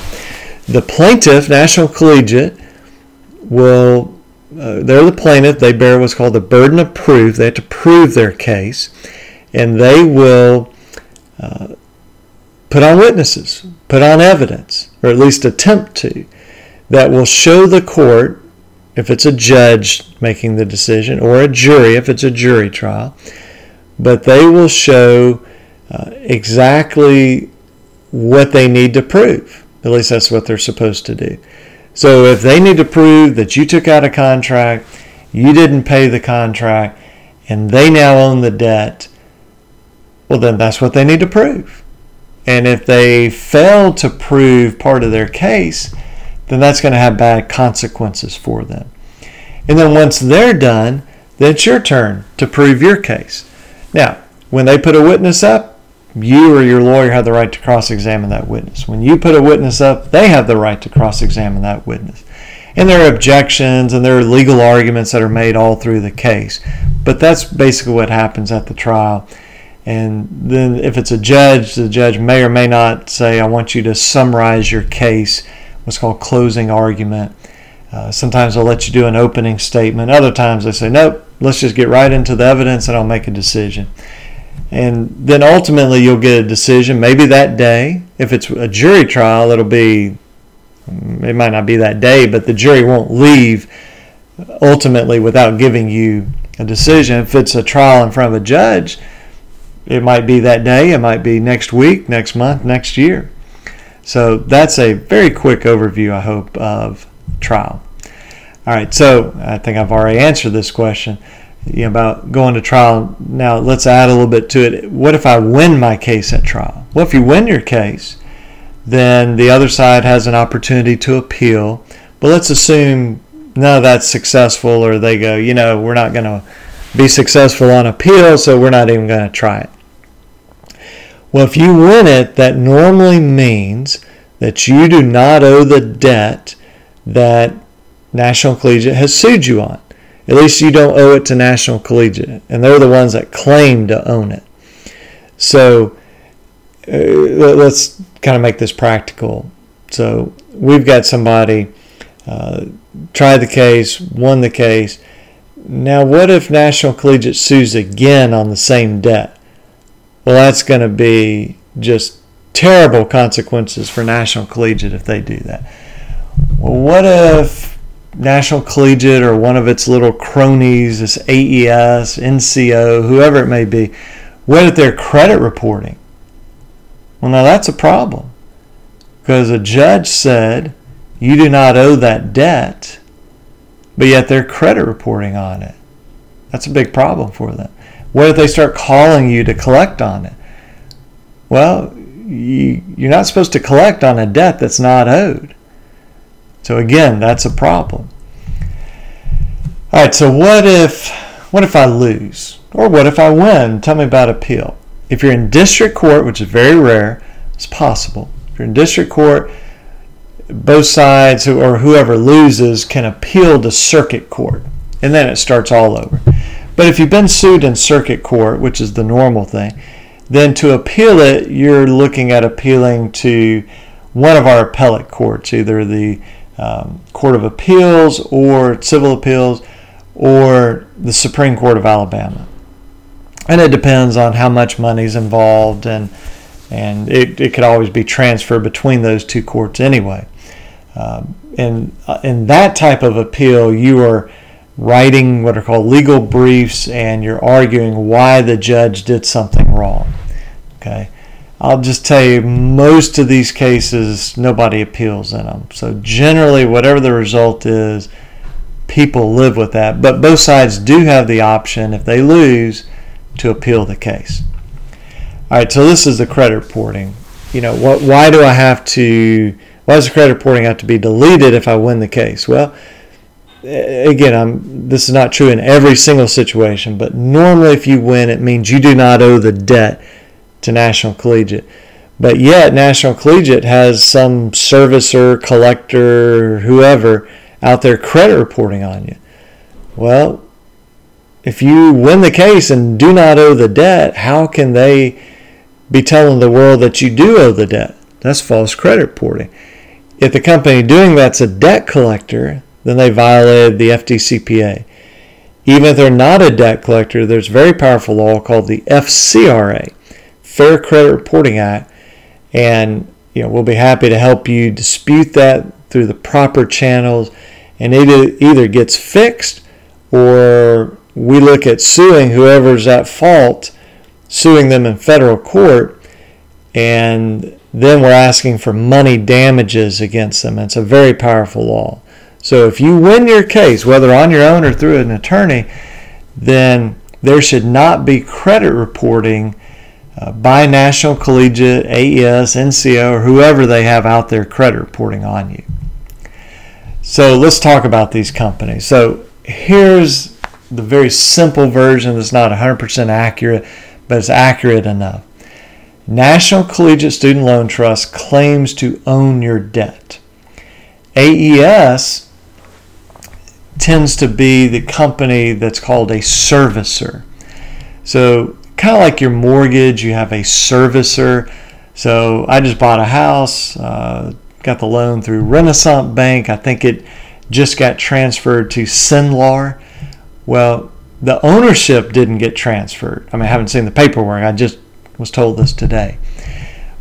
the plaintiff, National Collegiate, will... Uh, they're the plaintiff. They bear what's called the burden of proof. They have to prove their case, and they will uh, put on witnesses, put on evidence, or at least attempt to, that will show the court if it's a judge making the decision, or a jury if it's a jury trial, but they will show uh, exactly what they need to prove. At least that's what they're supposed to do. So if they need to prove that you took out a contract, you didn't pay the contract, and they now own the debt, well, then that's what they need to prove. And if they fail to prove part of their case, then that's going to have bad consequences for them. And then once they're done, then it's your turn to prove your case. Now, when they put a witness up, you or your lawyer have the right to cross-examine that witness. When you put a witness up, they have the right to cross-examine that witness. And there are objections and there are legal arguments that are made all through the case. But that's basically what happens at the trial. And then if it's a judge, the judge may or may not say, I want you to summarize your case, what's called closing argument. Uh, sometimes they'll let you do an opening statement. Other times they say, nope, let's just get right into the evidence and I'll make a decision. And then ultimately you'll get a decision maybe that day. If it's a jury trial, it'll be, it might not be that day, but the jury won't leave ultimately without giving you a decision. If it's a trial in front of a judge, it might be that day, it might be next week, next month, next year. So that's a very quick overview, I hope, of trial. All right, so I think I've already answered this question, you know, about going to trial. Now let's add a little bit to it. What if I win my case at trial? Well, if you win your case, then the other side has an opportunity to appeal. But let's assume none of that's successful, or they go, you know, we're not going to be successful on appeal, so we're not even going to try it. Well, if you win it, that normally means that you do not owe the debt that National Collegiate has sued you on. At least you don't owe it to National Collegiate, and they're the ones that claim to own it. So uh, let's kind of make this practical. So we've got somebody uh, tried the case, won the case. Now what if National Collegiate sues again on the same debt? Well, that's going to be just terrible consequences for National Collegiate if they do that. Well, what if National Collegiate or one of its little cronies, this A E S, N C O, whoever it may be, what if they're credit reporting? Well, now that's a problem, because a judge said you do not owe that debt, but yet they're credit reporting on it. That's a big problem for them. What if they start calling you to collect on it? Well, you, you're not supposed to collect on a debt that's not owed. So again, that's a problem. All right, so what if, what if I lose? Or what if I win? Tell me about appeal. If you're in district court, which is very rare, it's possible. If you're in district court, both sides or whoever loses can appeal to circuit court. And then it starts all over. But if you've been sued in circuit court, which is the normal thing, then to appeal it, you're looking at appealing to one of our appellate courts, either the um, Court of Appeals or Civil Appeals or the Supreme Court of Alabama. And it depends on how much money's involved, and and it, it could always be transferred between those two courts anyway. Uh, and in that type of appeal, you are writing what are called legal briefs, and you're arguing why the judge did something wrong. Okay, I'll just tell you, most of these cases, nobody appeals in them. So generally, whatever the result is, people live with that. But both sides do have the option, if they lose, to appeal the case. All right, so this is the credit reporting. You know, what, why do I have to, why does the credit reporting have to be deleted if I win the case? Well, again, I'm, this is not true in every single situation, but normally if you win, it means you do not owe the debt to National Collegiate. But yet, National Collegiate has some servicer, collector, whoever out there credit reporting on you. Well, if you win the case and do not owe the debt, how can they be telling the world that you do owe the debt? That's false credit reporting. If the company doing that's a debt collector, then they violated the F D C P A. Even if they're not a debt collector, there's a very powerful law called the F C R A, Fair Credit Reporting Act, and you know, we'll be happy to help you dispute that through the proper channels and it either gets fixed or we look at suing whoever's at fault, suing them in federal court, and then we're asking for money damages against them. It's a very powerful law. So if you win your case, whether on your own or through an attorney, then there should not be credit reporting uh, by National Collegiate, A E S, N C O, or whoever they have out there credit reporting on you. So let's talk about these companies. So here's the very simple version that's not one hundred percent accurate, but it's accurate enough. National Collegiate Student Loan Trust claims to own your debt. A E S tends to be the company that's called a servicer. So kind of like your mortgage, you have a servicer. So I just bought a house, uh, got the loan through Renaissance Bank. I think it just got transferred to Sinlar. Well, the ownership didn't get transferred. I mean, I haven't seen the paperwork. I just was told this today.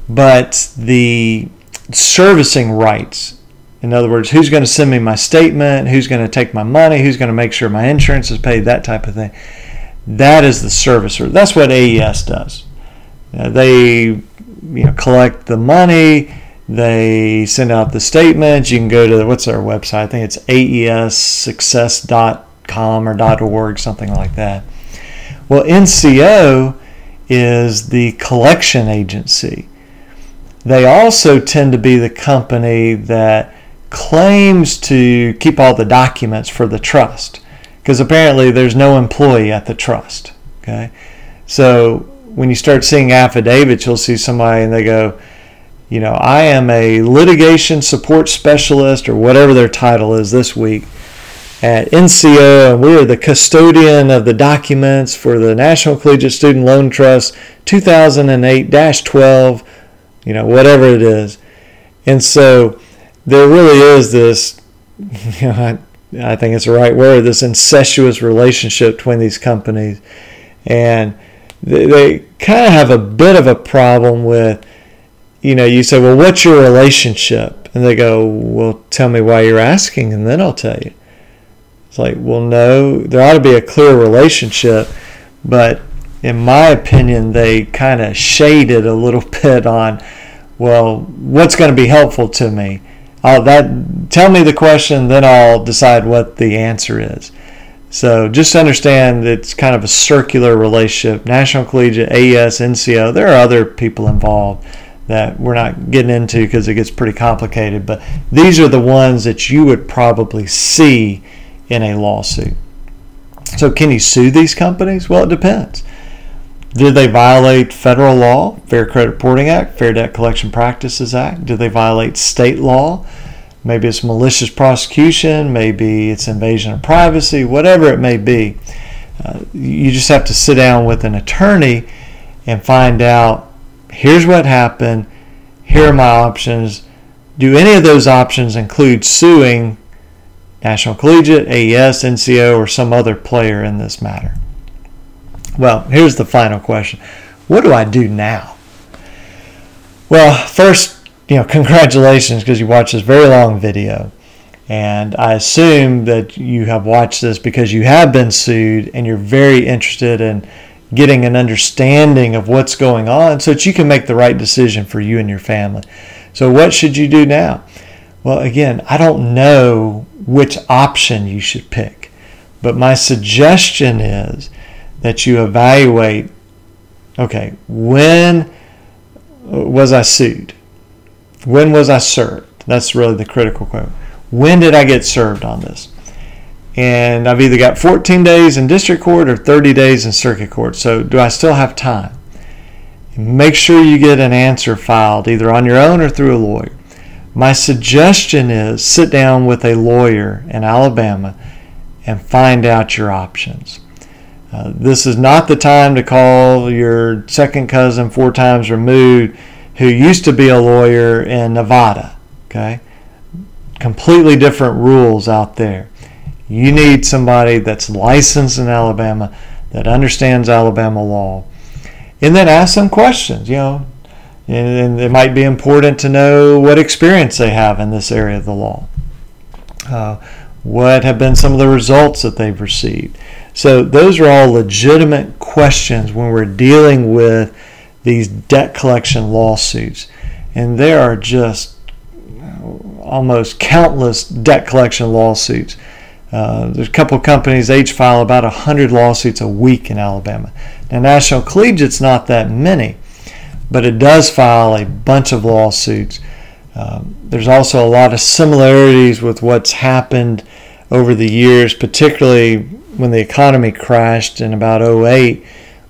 But the servicing rights, in other words, who's going to send me my statement, who's going to take my money, who's going to make sure my insurance is paid, that type of thing. That is the servicer. That's what A E S does. Uh, they you know, collect the money, they send out the statements. You can go to, the, what's their website? I think it's A E S success dot com or .org, something like that. Well, N C O is the collection agency. They also tend to be the company that claims to keep all the documents for the trust, because apparently there's no employee at the trust. Okay, so when you start seeing affidavits, you'll see somebody and they go, you know, I am a litigation support specialist or whatever their title is this week at N C O, and we are the custodian of the documents for the National Collegiate Student Loan Trust two thousand eight dash twelve, you know, whatever it is. And so there really is this, you know, I, I think it's the right word, this incestuous relationship between these companies. And they, they kind of have a bit of a problem with, you know, you say, well, what's your relationship? And they go, well, tell me why you're asking, and then I'll tell you. It's like, well, no, there ought to be a clear relationship. But in my opinion, they kind of shaded a little bit on, well, what's going to be helpful to me? I'll, that, tell me the question, then I'll decide what the answer is. So just understand it's kind of a circular relationship. National Collegiate, A E S, N C O, there are other people involved that we're not getting into because it gets pretty complicated, but these are the ones that you would probably see in a lawsuit. So can you sue these companies? Well, it depends. Did they violate federal law, Fair Credit Reporting Act, Fair Debt Collection Practices Act? Did they violate state law? Maybe it's malicious prosecution, maybe it's invasion of privacy, whatever it may be. Uh, you just have to sit down with an attorney and find out, here's what happened, here are my options. Do any of those options include suing National Collegiate, A E S, N C O, or some other player in this matter? Well, here's the final question. What do I do now? Well, first, you know, congratulations, because you watched this very long video. And I assume that you have watched this because you have been sued and you're very interested in getting an understanding of what's going on so that you can make the right decision for you and your family. So what should you do now? Well, again, I don't know which option you should pick, but my suggestion is that you evaluate, okay, when was I sued? When was I served? That's really the critical question. When did I get served on this? And I've either got fourteen days in district court or thirty days in circuit court. So do I still have time? Make sure you get an answer filed either on your own or through a lawyer. My suggestion is sit down with a lawyer in Alabama and find out your options. Uh, this is not the time to call your second cousin four times removed who used to be a lawyer in Nevada, okay? Completely different rules out there. You need somebody that's licensed in Alabama, that understands Alabama law, and then ask some questions, you know, and, and it might be important to know what experience they have in this area of the law. Uh, What have been some of the results that they've received? So those are all legitimate questions when we're dealing with these debt collection lawsuits. And there are just almost countless debt collection lawsuits. Uh, there's a couple of companies, they each file about one hundred lawsuits a week in Alabama. Now, National Collegiate's not that many, but it does file a bunch of lawsuits. Um, there's also a lot of similarities with what's happened over the years, particularly when the economy crashed in about oh eight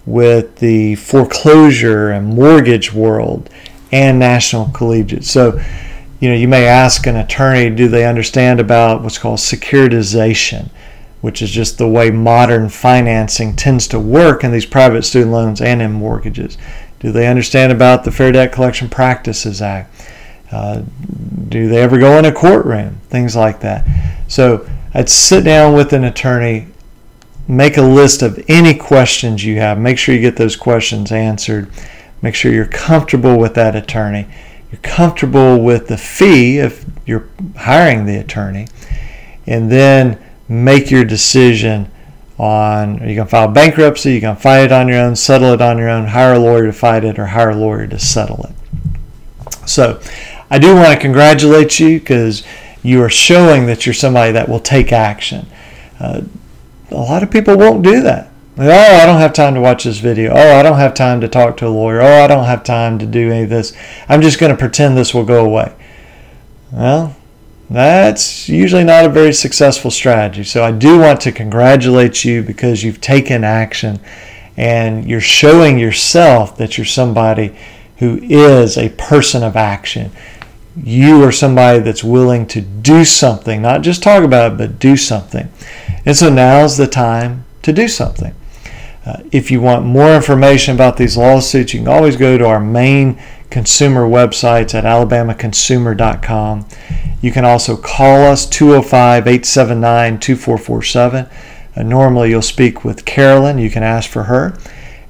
with the foreclosure and mortgage world and National Collegiate. So, you know, you may ask an attorney, do they understand about what's called securitization, which is just the way modern financing tends to work in these private student loans and in mortgages. Do they understand about the Fair Debt Collection Practices Act? Uh, do they ever go in a courtroom? Things like that. So I'd sit down with an attorney, make a list of any questions you have. Make sure you get those questions answered. Make sure you're comfortable with that attorney. You're comfortable with the fee if you're hiring the attorney. And then make your decision on, are you going to file bankruptcy? You're going to fight it on your own, settle it on your own, hire a lawyer to fight it, or hire a lawyer to settle it. So I do want to congratulate you because you are showing that you're somebody that will take action. Uh, a lot of people won't do that. Like, oh, I don't have time to watch this video. Oh, I don't have time to talk to a lawyer. Oh, I don't have time to do any of this. I'm just going to pretend this will go away. Well, that's usually not a very successful strategy. So I do want to congratulate you because you've taken action and you're showing yourself that you're somebody who is a person of action. You are somebody that's willing to do something, not just talk about it, but do something. And so now's the time to do something. Uh, if you want more information about these lawsuits, you can always go to our main consumer websites at alabama consumer dot com. You can also call us two oh five, eight seven nine, two four four seven. Uh, normally you'll speak with Carolyn. You can ask for her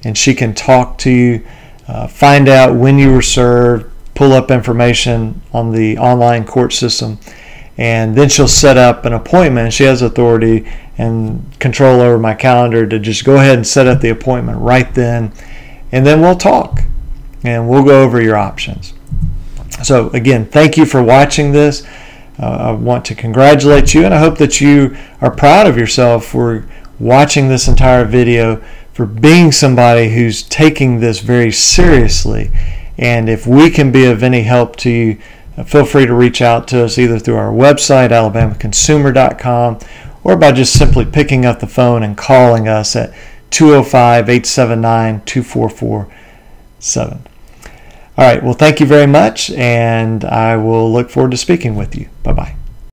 and she can talk to you, uh, find out when you were served, pull up information on the online court system, and then she'll set up an appointment. She has authority and control over my calendar to just go ahead and set up the appointment right then, and then we'll talk and we'll go over your options. So again, thank you for watching this. Uh, I want to congratulate you and I hope that you are proud of yourself for watching this entire video, for being somebody who's taking this very seriously. And if we can be of any help to you, feel free to reach out to us either through our website, alabama consumer dot com, or by just simply picking up the phone and calling us at two oh five, eight seven nine, two four four seven. All right, well, thank you very much, and I will look forward to speaking with you. Bye-bye.